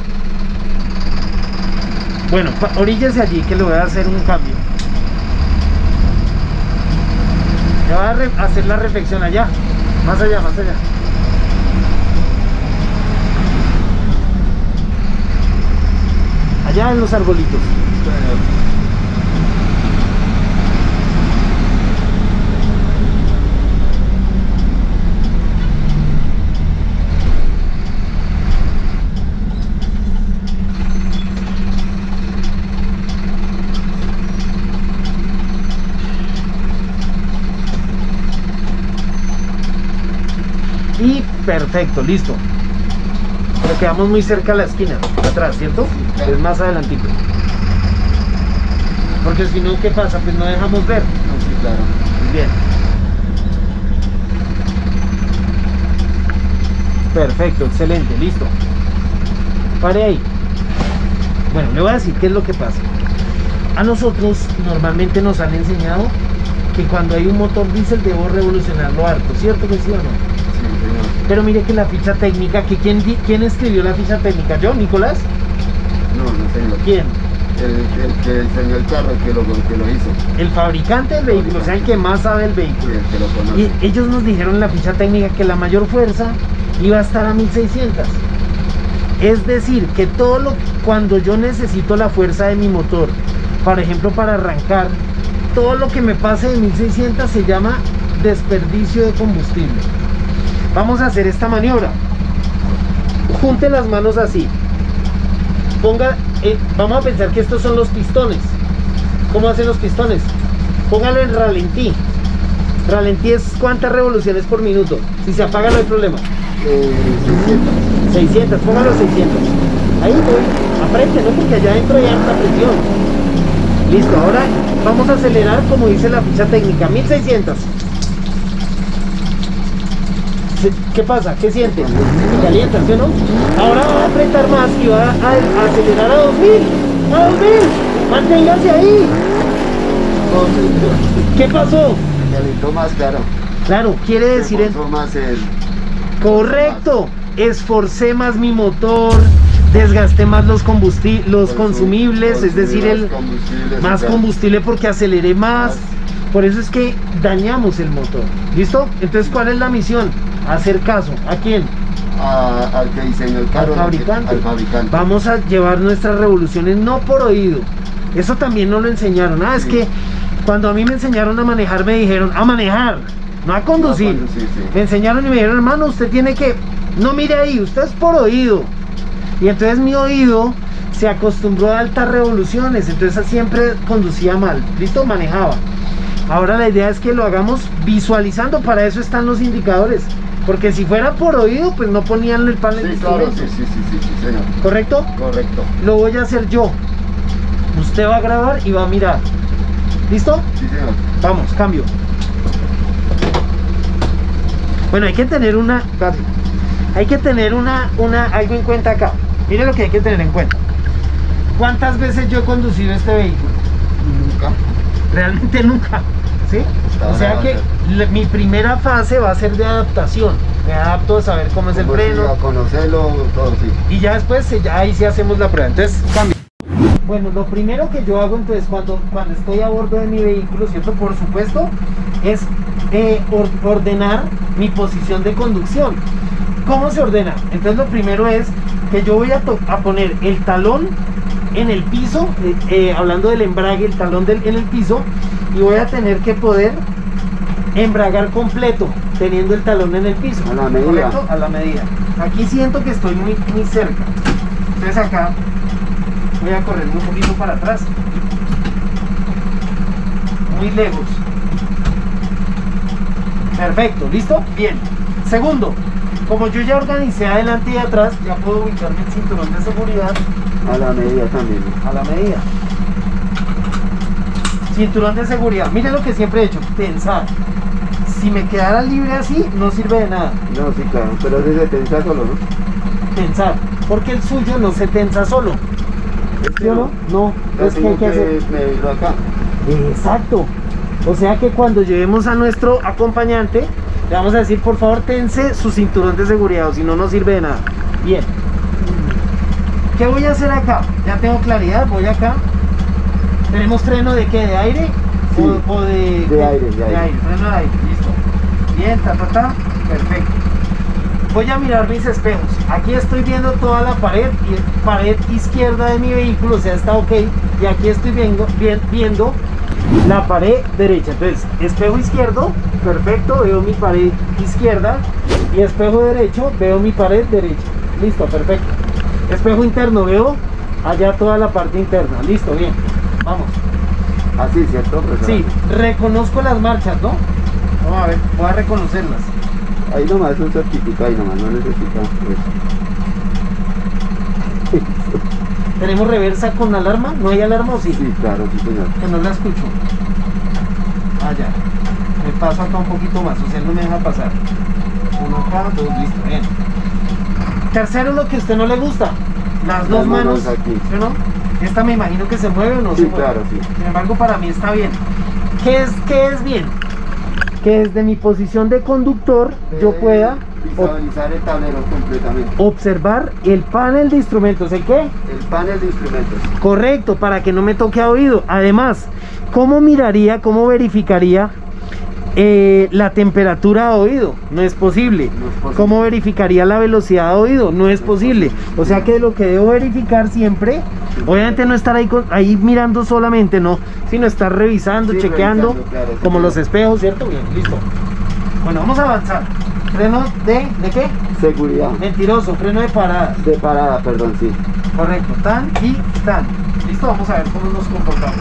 Bueno, oríllese allí que le voy a hacer un cambio. Le voy a hacer la reflexión allá. Más allá, más allá. Allá en los arbolitos. Y perfecto, listo. Nos quedamos muy cerca a la esquina, atrás, ¿cierto? Es más adelantito. Porque si no, ¿qué pasa? Pues no dejamos ver. No, sí, claro. Muy bien. Perfecto, excelente, listo. Pare ahí. Bueno, le voy a decir qué es lo que pasa. A nosotros normalmente nos han enseñado que cuando hay un motor diésel debo revolucionarlo harto, ¿cierto que sí o no? Pero mire que la ficha técnica, ¿quién escribió la ficha técnica? ¿Yo, Nicolás? No, no sé. ¿Quién? el carro el que lo hizo. El fabricante del vehículo, o sea, el que más sabe el vehículo. El que lo conoce. Y ellos nos dijeron en la ficha técnica que la mayor fuerza iba a estar a 1600. Es decir, que todo lo cuando yo necesito la fuerza de mi motor, por ejemplo, para arrancar, todo lo que me pase de 1600 se llama desperdicio de combustible. Vamos a hacer esta maniobra. Junte las manos así. Ponga, vamos a pensar que estos son los pistones. ¿Cómo hacen los pistones? Póngalo en ralentí. Ralentí es cuántas revoluciones por minuto. Si se apaga no hay problema. 600, póngalo 600. Ahí voy, apriete, ¿no? Porque allá adentro hay alta presión. Listo, ahora vamos a acelerar como dice la ficha técnica, 1600. ¿Qué pasa? ¿Qué siente? Se calienta, ¿sí o no? Ahora va a apretar más y va a acelerar a 2000. ¡A 2000! ¡Manténgase ahí! ¿Qué pasó? Se calentó más, claro. Claro, quiere decir... Correcto. Esforcé más mi motor, desgasté más los consumibles, es decir, más combustible porque aceleré más. Por eso es que dañamos el motor. ¿Listo? Entonces, ¿cuál es la misión? Hacer caso. ¿A quién? Al que diseñó el carro. Al fabricante. Vamos a llevar nuestras revoluciones no por oído. Eso también no lo enseñaron. Ah, sí. Es que cuando a mí me enseñaron a manejar, me dijeron a manejar, no a conducir. No, sí, sí. Me enseñaron y me dijeron, hermano, usted tiene que... No mire ahí, usted es por oído. Y entonces mi oído se acostumbró a altas revoluciones. Entonces siempre conducía mal. ¿Listo? Manejaba. Ahora la idea es que lo hagamos visualizando, para eso están los indicadores. Porque si fuera por oído, pues no ponían el panel de instrumentos. Claro, sí, señor. ¿Correcto? Correcto. Lo voy a hacer yo. Usted va a grabar y va a mirar. ¿Listo? Sí, señor. Vamos, cambio. Bueno, hay que tener una... Hay que tener algo en cuenta acá. Mire lo que hay que tener en cuenta. ¿Cuántas veces yo he conducido este vehículo? Nunca. Realmente nunca, ¿sí? O sea que mi primera fase va a ser de adaptación. Me adapto a saber cómo es el freno, a conocerlo, todo, sí. Y ya después, ahí sí hacemos la prueba. Entonces, cambio. Bueno, lo primero que yo hago entonces cuando estoy a bordo de mi vehículo, ¿cierto? Por supuesto, es ordenar mi posición de conducción. ¿Cómo se ordena? Entonces lo primero es que yo voy a poner el talón en el piso, hablando del embrague, el talón en el piso, y voy a tener que poder embragar completo teniendo el talón en el piso a la medida. ¿Correcto? A la medida. Aquí siento que estoy muy, muy cerca, entonces acá voy a correr un poquito para atrás, muy lejos. Perfecto, ¿listo? Bien. Segundo, como yo ya organicé adelante y atrás, ya puedo ubicarme el cinturón de seguridad a la medida también. A la medida. Cinturón de seguridad. Miren lo que siempre he hecho, tensar. Si me quedara libre así, no sirve de nada. No, sí, claro, pero es de tensar solo, ¿no? Tensar, porque el suyo no se tensa solo. ¿Sí o no? No, es que hay que hacer... medirlo acá. Exacto. O sea que cuando llevemos a nuestro acompañante, le vamos a decir, por favor, tense su cinturón de seguridad, o si no, no sirve de nada. Bien. ¿Qué voy a hacer acá? Ya tengo claridad, voy acá. ¿Tenemos freno de qué? ¿De aire? Sí, o de aire, de aire. Aire, freno de aire, listo. Bien, ta. Perfecto. Voy a mirar mis espejos. Aquí estoy viendo toda la pared izquierda de mi vehículo, o sea, está ok. Y aquí estoy viendo la pared derecha. Entonces, espejo izquierdo, perfecto, veo mi pared izquierda. Y espejo derecho, veo mi pared derecha. Listo, perfecto. Espejo interno, veo allá toda la parte interna. Listo, bien, vamos. Así, ¿cierto? Sí, reconozco las marchas, ¿no? Vamos a ver, voy a reconocerlas. Ahí nomás es un certificado, ahí nomás no necesitamos eso. ¿Tenemos reversa con alarma? ¿No hay alarma o sí? Sí, claro, sí, señor. Que no la escucho. Allá. Me paso acá un poquito más, o sea, no me deja pasar. Uno acá, dos, listo, bien. Tercero, lo que a usted no le gusta, las dos manos aquí. ¿No? Esta me imagino que se mueve o no. Sí, se mueve. Claro, sí. Sin embargo, para mí está bien. ¿Qué es bien? Que desde mi posición de conductor yo pueda Visualizar el tablero completamente. Observar el panel de instrumentos. ¿El qué? El panel de instrumentos. Correcto, para que no me toque a oído. Además, ¿cómo miraría, cómo verificaría la temperatura a oído? No es posible. No es posible. ¿Cómo verificaría la velocidad a oído? No es posible. O sea que lo que debo verificar siempre, obviamente no estar ahí mirando solamente, no, sino estar revisando, sí, chequeando, claro, como los espejos, ¿cierto? Bien, listo. Bueno, vamos a avanzar. Freno de qué? Seguridad. Mentiroso, freno de parada. De parada, perdón, sí. Correcto, tan y tan. Listo, vamos a ver cómo nos comportamos.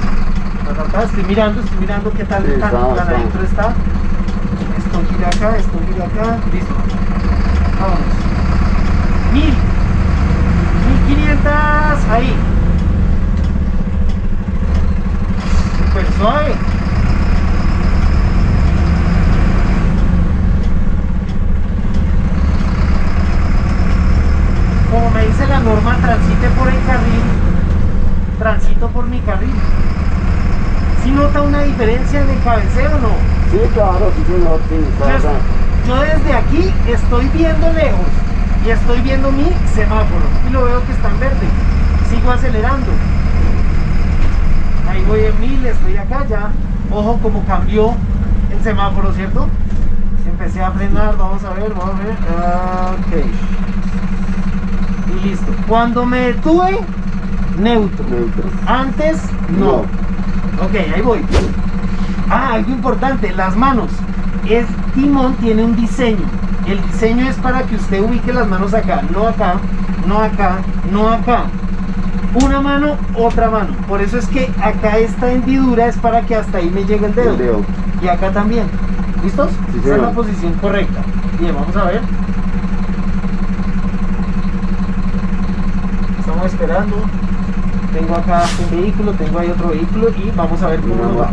Estoy mirando qué tal, sí, tan adentro está. Esto gira acá, listo. Vámonos. 1500 ahí. Súper suave. Como me dice la norma, transite por el carril, transito por mi carril. ¿Sí nota una diferencia en el cabeceo o no? Sí, claro, sí, señor. Sí, claro. Yo desde aquí estoy viendo lejos y estoy viendo mi semáforo y lo veo que está en verde. Sigo acelerando. Ahí voy en 1000, estoy acá ya. Ojo como cambió el semáforo, ¿cierto? Empecé a frenar, vamos a ver. Ok. Y listo. Cuando me detuve, neutro. Antes, no. Ok, ahí voy. Ah, algo importante, las manos. El timón tiene un diseño. El diseño es para que usted ubique las manos acá, no acá, no acá, no acá. Una mano, otra mano. Por eso es que acá esta hendidura es para que hasta ahí me llegue el dedo. Y acá también. ¿Listos? Sí, esa es la posición correcta. Bien, vamos a ver. Estamos esperando, tengo acá un vehículo, tengo ahí otro vehículo y vamos a ver cómo nos va.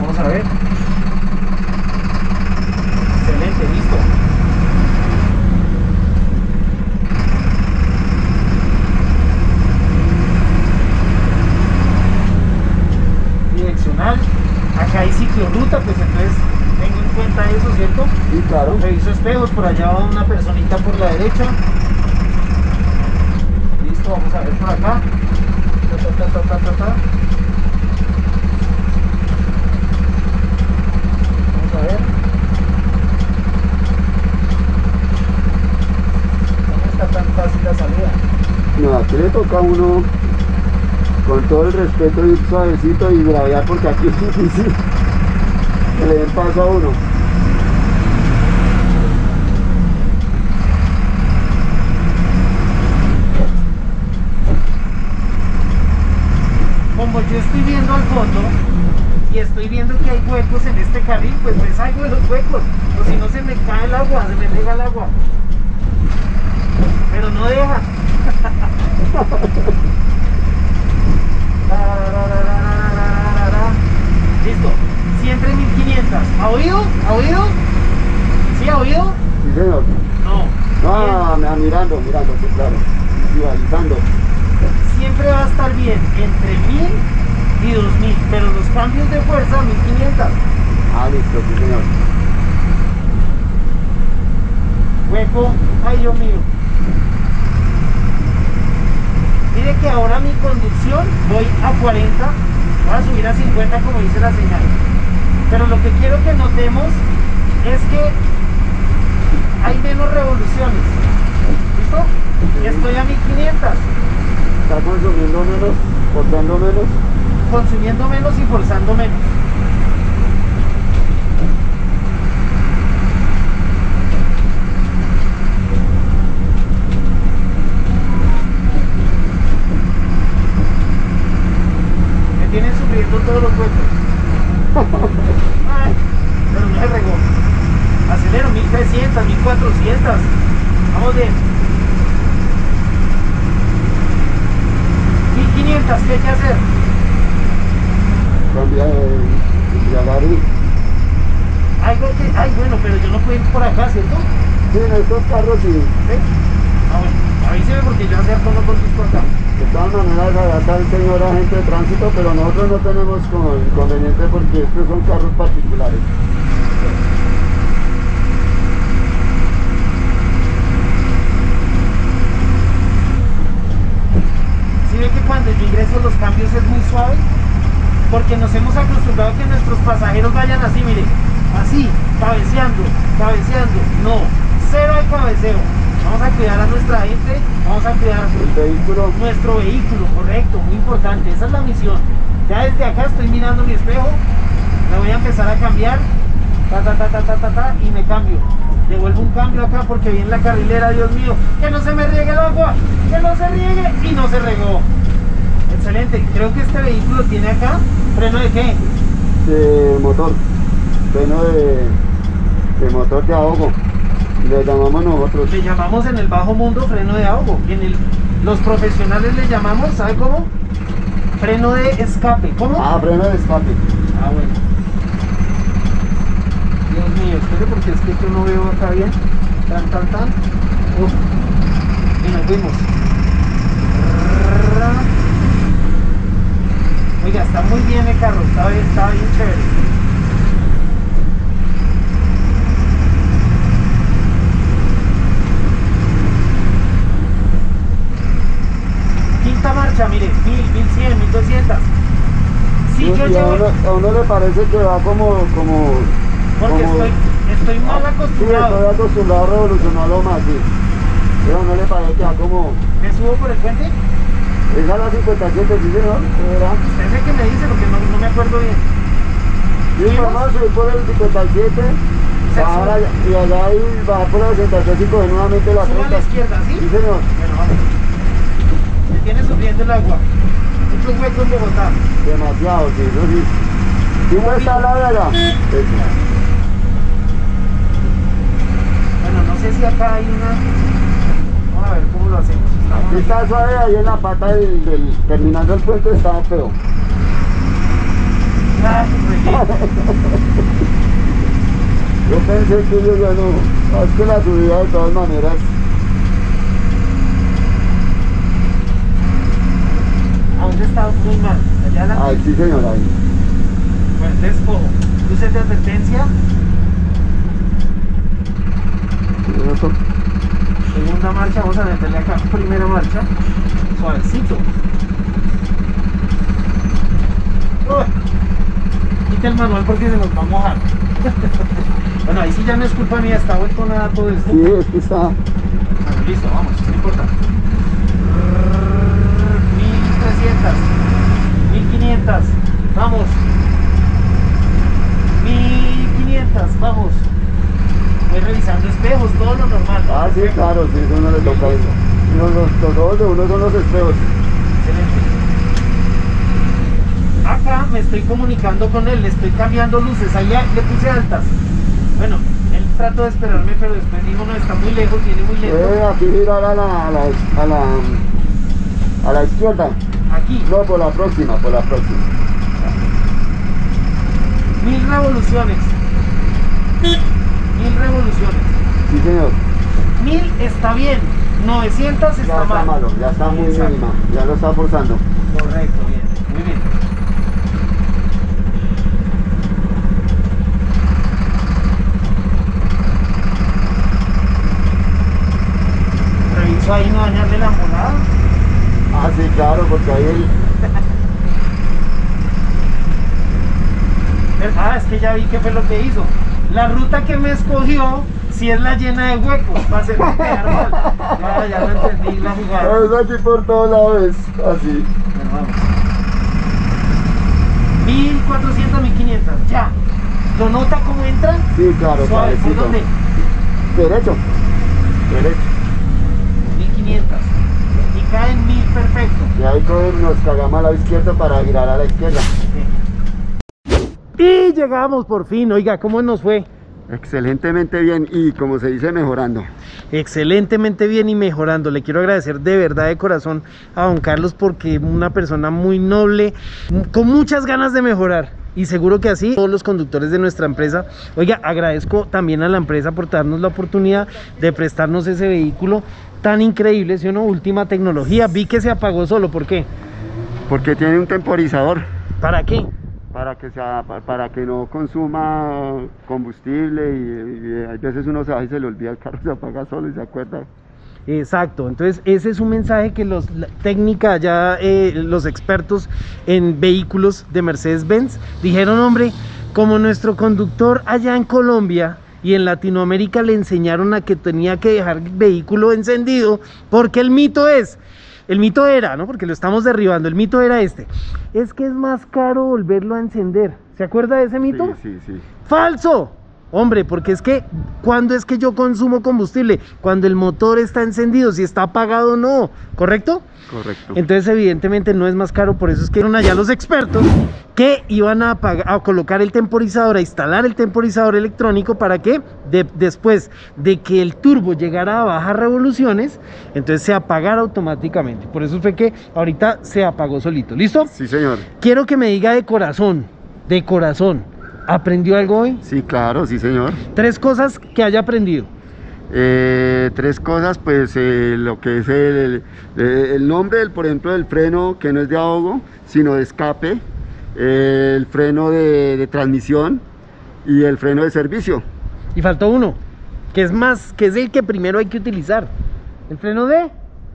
Vamos a ver. Excelente, listo. Direccional, acá hay ciclorruta, pues entonces tengo en cuenta eso, ¿cierto? Sí, claro. Reviso espejos, por allá va una personita por la derecha. Vamos a ver por acá. Vamos a ver. No está tan fácil la salida. No, aquí le toca a uno con todo el respeto ir suavecito y gravear, porque aquí es difícil que le den paso a uno. Yo estoy viendo al fondo y estoy viendo que hay huecos en este carril, pues me salgo de los huecos, o si no se me cae el agua, se me pega el agua, pero no deja. Listo, siempre 1500. ¿Ha oído? ¿Ha oído? ¿Sí ha oído? Sí, señor. No. Ah, me va mirando, sí, claro, visualizando. Siempre va a estar bien entre 1000 y 2000, pero los cambios de fuerza 1500. Ah, listo, sí, señor. Hueco, ay, Dios mío. Mire que ahora mi conducción voy a 40, voy a subir a 50 como dice la señal. Pero lo que quiero que notemos es que hay menos revoluciones. ¿Listo? Sí. Estoy a 1500. Está consumiendo menos, forzando menos. Consumiendo menos y forzando menos. Me tienen sufriendo todos los huecos. Ay, pero no se regó. Acelero, 1300, 1400. Vamos bien. 500, ¿qué hay que hacer? Cambiar el barril. Ay, bueno, pero yo no puedo ir por acá, ¿cierto? Sí, en estos carros sí. ¿Sí? Ah, bueno, avíseme porque yo acerco no conduzco acá. De todas maneras, acá el señor agente de tránsito, pero nosotros no tenemos como inconveniente porque estos son carros particulares. Sí. ve que cuando yo ingreso los cambios es muy suave, porque nos hemos acostumbrado que nuestros pasajeros vayan así, miren, así, cabeceando, cabeceando. No, cero al cabeceo. Vamos a cuidar a nuestra gente, vamos a cuidar nuestro vehículo, correcto, muy importante, esa es la misión. Ya desde acá estoy mirando mi espejo, me voy a empezar a cambiar, ta, ta, ta, ta, ta, ta, ta, y me cambio. Devuelvo un cambio acá porque viene la carrilera, Dios mío, que no se me riegue el agua, que no se riegue, y no se regó. Excelente, creo que este vehículo tiene acá, ¿freno de qué? De motor, freno de motor de ahogo, le llamamos nosotros. Le llamamos en el bajo mundo freno de ahogo, en el, los profesionales le llamamos, ¿sabe cómo? Freno de escape, ¿cómo? Ah, freno de escape. Ah, bueno. Dios mío, espero porque es que yo no veo acá bien. Tan, tan, tan. Uf. Y nos vimos. Oiga, está muy bien el carro, está bien chévere. Quinta marcha, mire, 1000, 1100, 1200. Sí, yo llevo... A uno le parece que va como... Porque estoy mal acostumbrado. Sí, estoy acostumbrado a revolucionarlo más, sí. Pero no le parece que ya como... ¿Me subo por el puente? Es a la 57, sí señor. Usted sé que me dice porque no me acuerdo bien. Yo sí, mamá subí por el 57, baja, y allá ahí baja por el 83 y coge nuevamente la suba 30. A la izquierda, ¿sí? Sí señor. Pero, me tiene sufriendo el agua. Muchos huecos en Bogotá. Demasiado, sí, eso sí. ¿Y no está al lado de allá? Eso. No sé si acá hay una... Vamos a ver cómo lo hacemos. Aquí está suave, ahí en la pata del terminando el puente está feo. Ay, yo pensé que yo ya no... Es que la subida de todas maneras... Aún está muy mal. Allá la... Ay, sí señora. Bueno, les cojo. Luces de advertencia. Segunda marcha, vamos a meterle acá. Primera marcha, suavecito. Quita el manual porque se nos va a mojar. Bueno, ahí sí ya no es culpa mía, está vuelto nada todo esto. Sí, es que está. Listo, vamos, no importa. 1300, 1500, vamos. 1500, vamos. Revisando espejos, todo lo normal, ¿no? Ah, sí, claro, sí, eso no le toca eso. Los ojos de uno son los espejos. Excelente. Acá me estoy comunicando con él, le estoy cambiando luces, allá le puse altas. Bueno, él trató de esperarme, pero después dijo, no, está muy lejos, viene muy lejos. Aquí girar a la izquierda. Aquí. No, por la próxima. 1000 revoluciones. 1000 revoluciones. Sí, señor. 1000 está bien, 900 está, ya está mal. Malo, ya está muy mínima, ya lo está forzando. Correcto, bien, muy bien. Reviso ahí no dañarle la monada. Ah, sí, claro, porque ahí él... Ah, es que ya vi qué fue lo que hizo. La ruta que me escogió, si es la llena de huecos, para hacerme quedar mal. Claro, ya no entendí la jugada. Es aquí por todos lados, así. Bueno, vamos. 1400, 1500, ya. ¿Lo nota cómo entra? Sí, claro, suave, ¿por dónde? Derecho. 1500. Y caen 1000, perfecto. Y ahí nos cagamos a la izquierda para girar a la izquierda. Y llegamos por fin. Oiga, ¿cómo nos fue? Excelentemente bien y, como se dice, mejorando. Excelentemente bien y mejorando. Le quiero agradecer de verdad, de corazón, a don Carlos, porque es una persona muy noble, con muchas ganas de mejorar. Y seguro que así todos los conductores de nuestra empresa. Oiga, agradezco también a la empresa por darnos la oportunidad de prestarnos ese vehículo tan increíble, ¿sí o no? Última tecnología. Vi que se apagó solo. ¿Por qué? Porque tiene un temporizador. ¿Para qué? Para que no consuma combustible y a veces uno se va y se le olvida, el carro se apaga solo y se acuerda. Exacto, entonces ese es un mensaje que los los expertos en vehículos de Mercedes-Benz dijeron: hombre, como nuestro conductor allá en Colombia y en Latinoamérica le enseñaron a que tenía que dejar el vehículo encendido, porque el mito era, ¿no? Porque lo estamos derribando, el mito era este: es que es más caro volverlo a encender. ¿Se acuerda de ese mito? Sí, sí, sí. ¡Falso! Hombre, porque es que, ¿cuándo es que yo consumo combustible? Cuando el motor está encendido, si está apagado no, ¿correcto? Correcto. Entonces evidentemente no es más caro, por eso es que eran allá los expertos que iban a colocar el temporizador, a instalar el temporizador electrónico para que después de que el turbo llegara a bajas revoluciones, entonces se apagara automáticamente. Por eso fue que ahorita se apagó solito, ¿listo? Sí, señor. Quiero que me diga de corazón, ¿aprendió algo hoy? Sí, claro, sí, señor. ¿Tres cosas que haya aprendido? Tres cosas, pues lo que es el nombre, por ejemplo, del freno, que no es de ahogo, sino de escape, el freno de transmisión y el freno de servicio. Y faltó uno, que es más, que es el que primero hay que utilizar, el freno de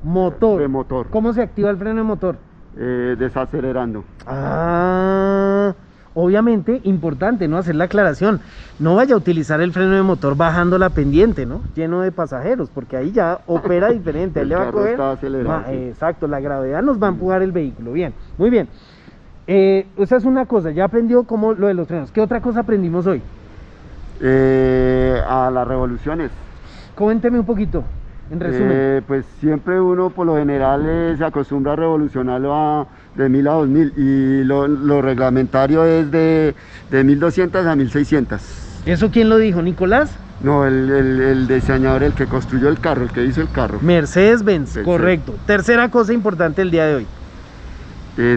motor. De motor. ¿Cómo se activa el freno de motor? Desacelerando. Ah... Obviamente, importante, ¿no? Hacer la aclaración. No vaya a utilizar el freno de motor bajando la pendiente, ¿no? Lleno de pasajeros, porque ahí ya opera diferente. Ahí le va a coger. Exacto, la gravedad nos va a empujar el vehículo. Bien, muy bien. Esa es una cosa, ya aprendió como lo de los frenos. ¿Qué otra cosa aprendimos hoy? A las revoluciones. Coménteme un poquito, en resumen. Pues siempre uno, por lo general, se acostumbra a revolucionarlo a de 1000 a 2000 y lo reglamentario es de 1200 a 1600. ¿Eso quién lo dijo? ¿Nicolás? No, el diseñador, el que construyó el carro, el que hizo el carro. Mercedes-Benz, correcto. Tercera cosa importante el día de hoy.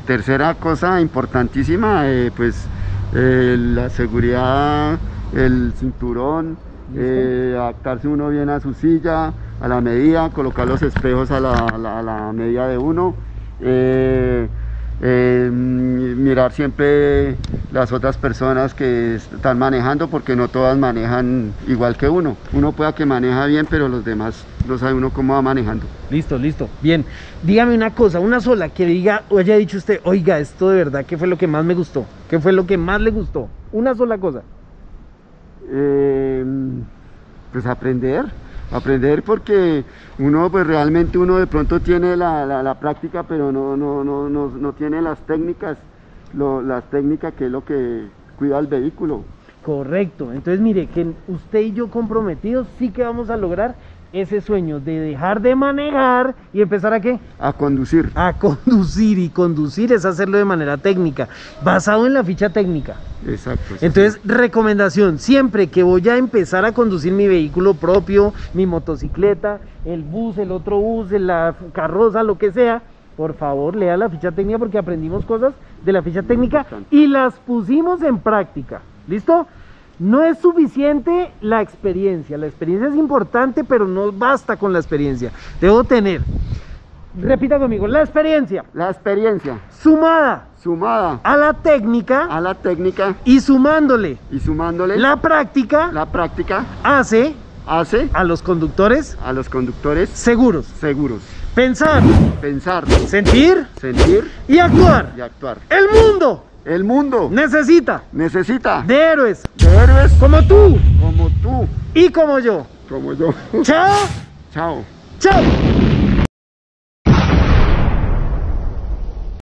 Tercera cosa importantísima, pues la seguridad, el cinturón, adaptarse uno bien a su silla, a la medida, colocar los espejos a la medida de uno. Mirar siempre las otras personas que están manejando, porque no todas manejan igual que uno. Uno pueda que maneja bien, pero los demás no sabe uno cómo va manejando. Listo, listo, bien. Dígame una cosa, una sola, que diga, o haya dicho usted: oiga, esto de verdad, ¿qué fue lo que más me gustó? ¿Qué fue lo que más le gustó? Una sola cosa. Pues aprender, porque uno, pues realmente uno de pronto tiene la práctica, pero no tiene las técnicas, que es lo que cuida el vehículo. Correcto, entonces mire, que usted y yo comprometidos sí que vamos a lograr ese sueño de dejar de manejar y empezar ¿a qué? A conducir. A conducir, y conducir es hacerlo de manera técnica, basado en la ficha técnica. Exacto. Entonces, recomendación, siempre que voy a empezar a conducir mi vehículo propio, mi motocicleta, el bus, el otro bus, la carroza, lo que sea, por favor, lea la ficha técnica, porque aprendimos cosas de la ficha técnica y las pusimos en práctica. ¿Listo? No es suficiente la experiencia es importante, pero no basta con la experiencia. Debo tener, repita conmigo, la experiencia sumada a la técnica y sumándole la práctica hace a los conductores seguros. Pensar, sentir y actuar. El mundo necesita de héroes como tú y como yo. Chao.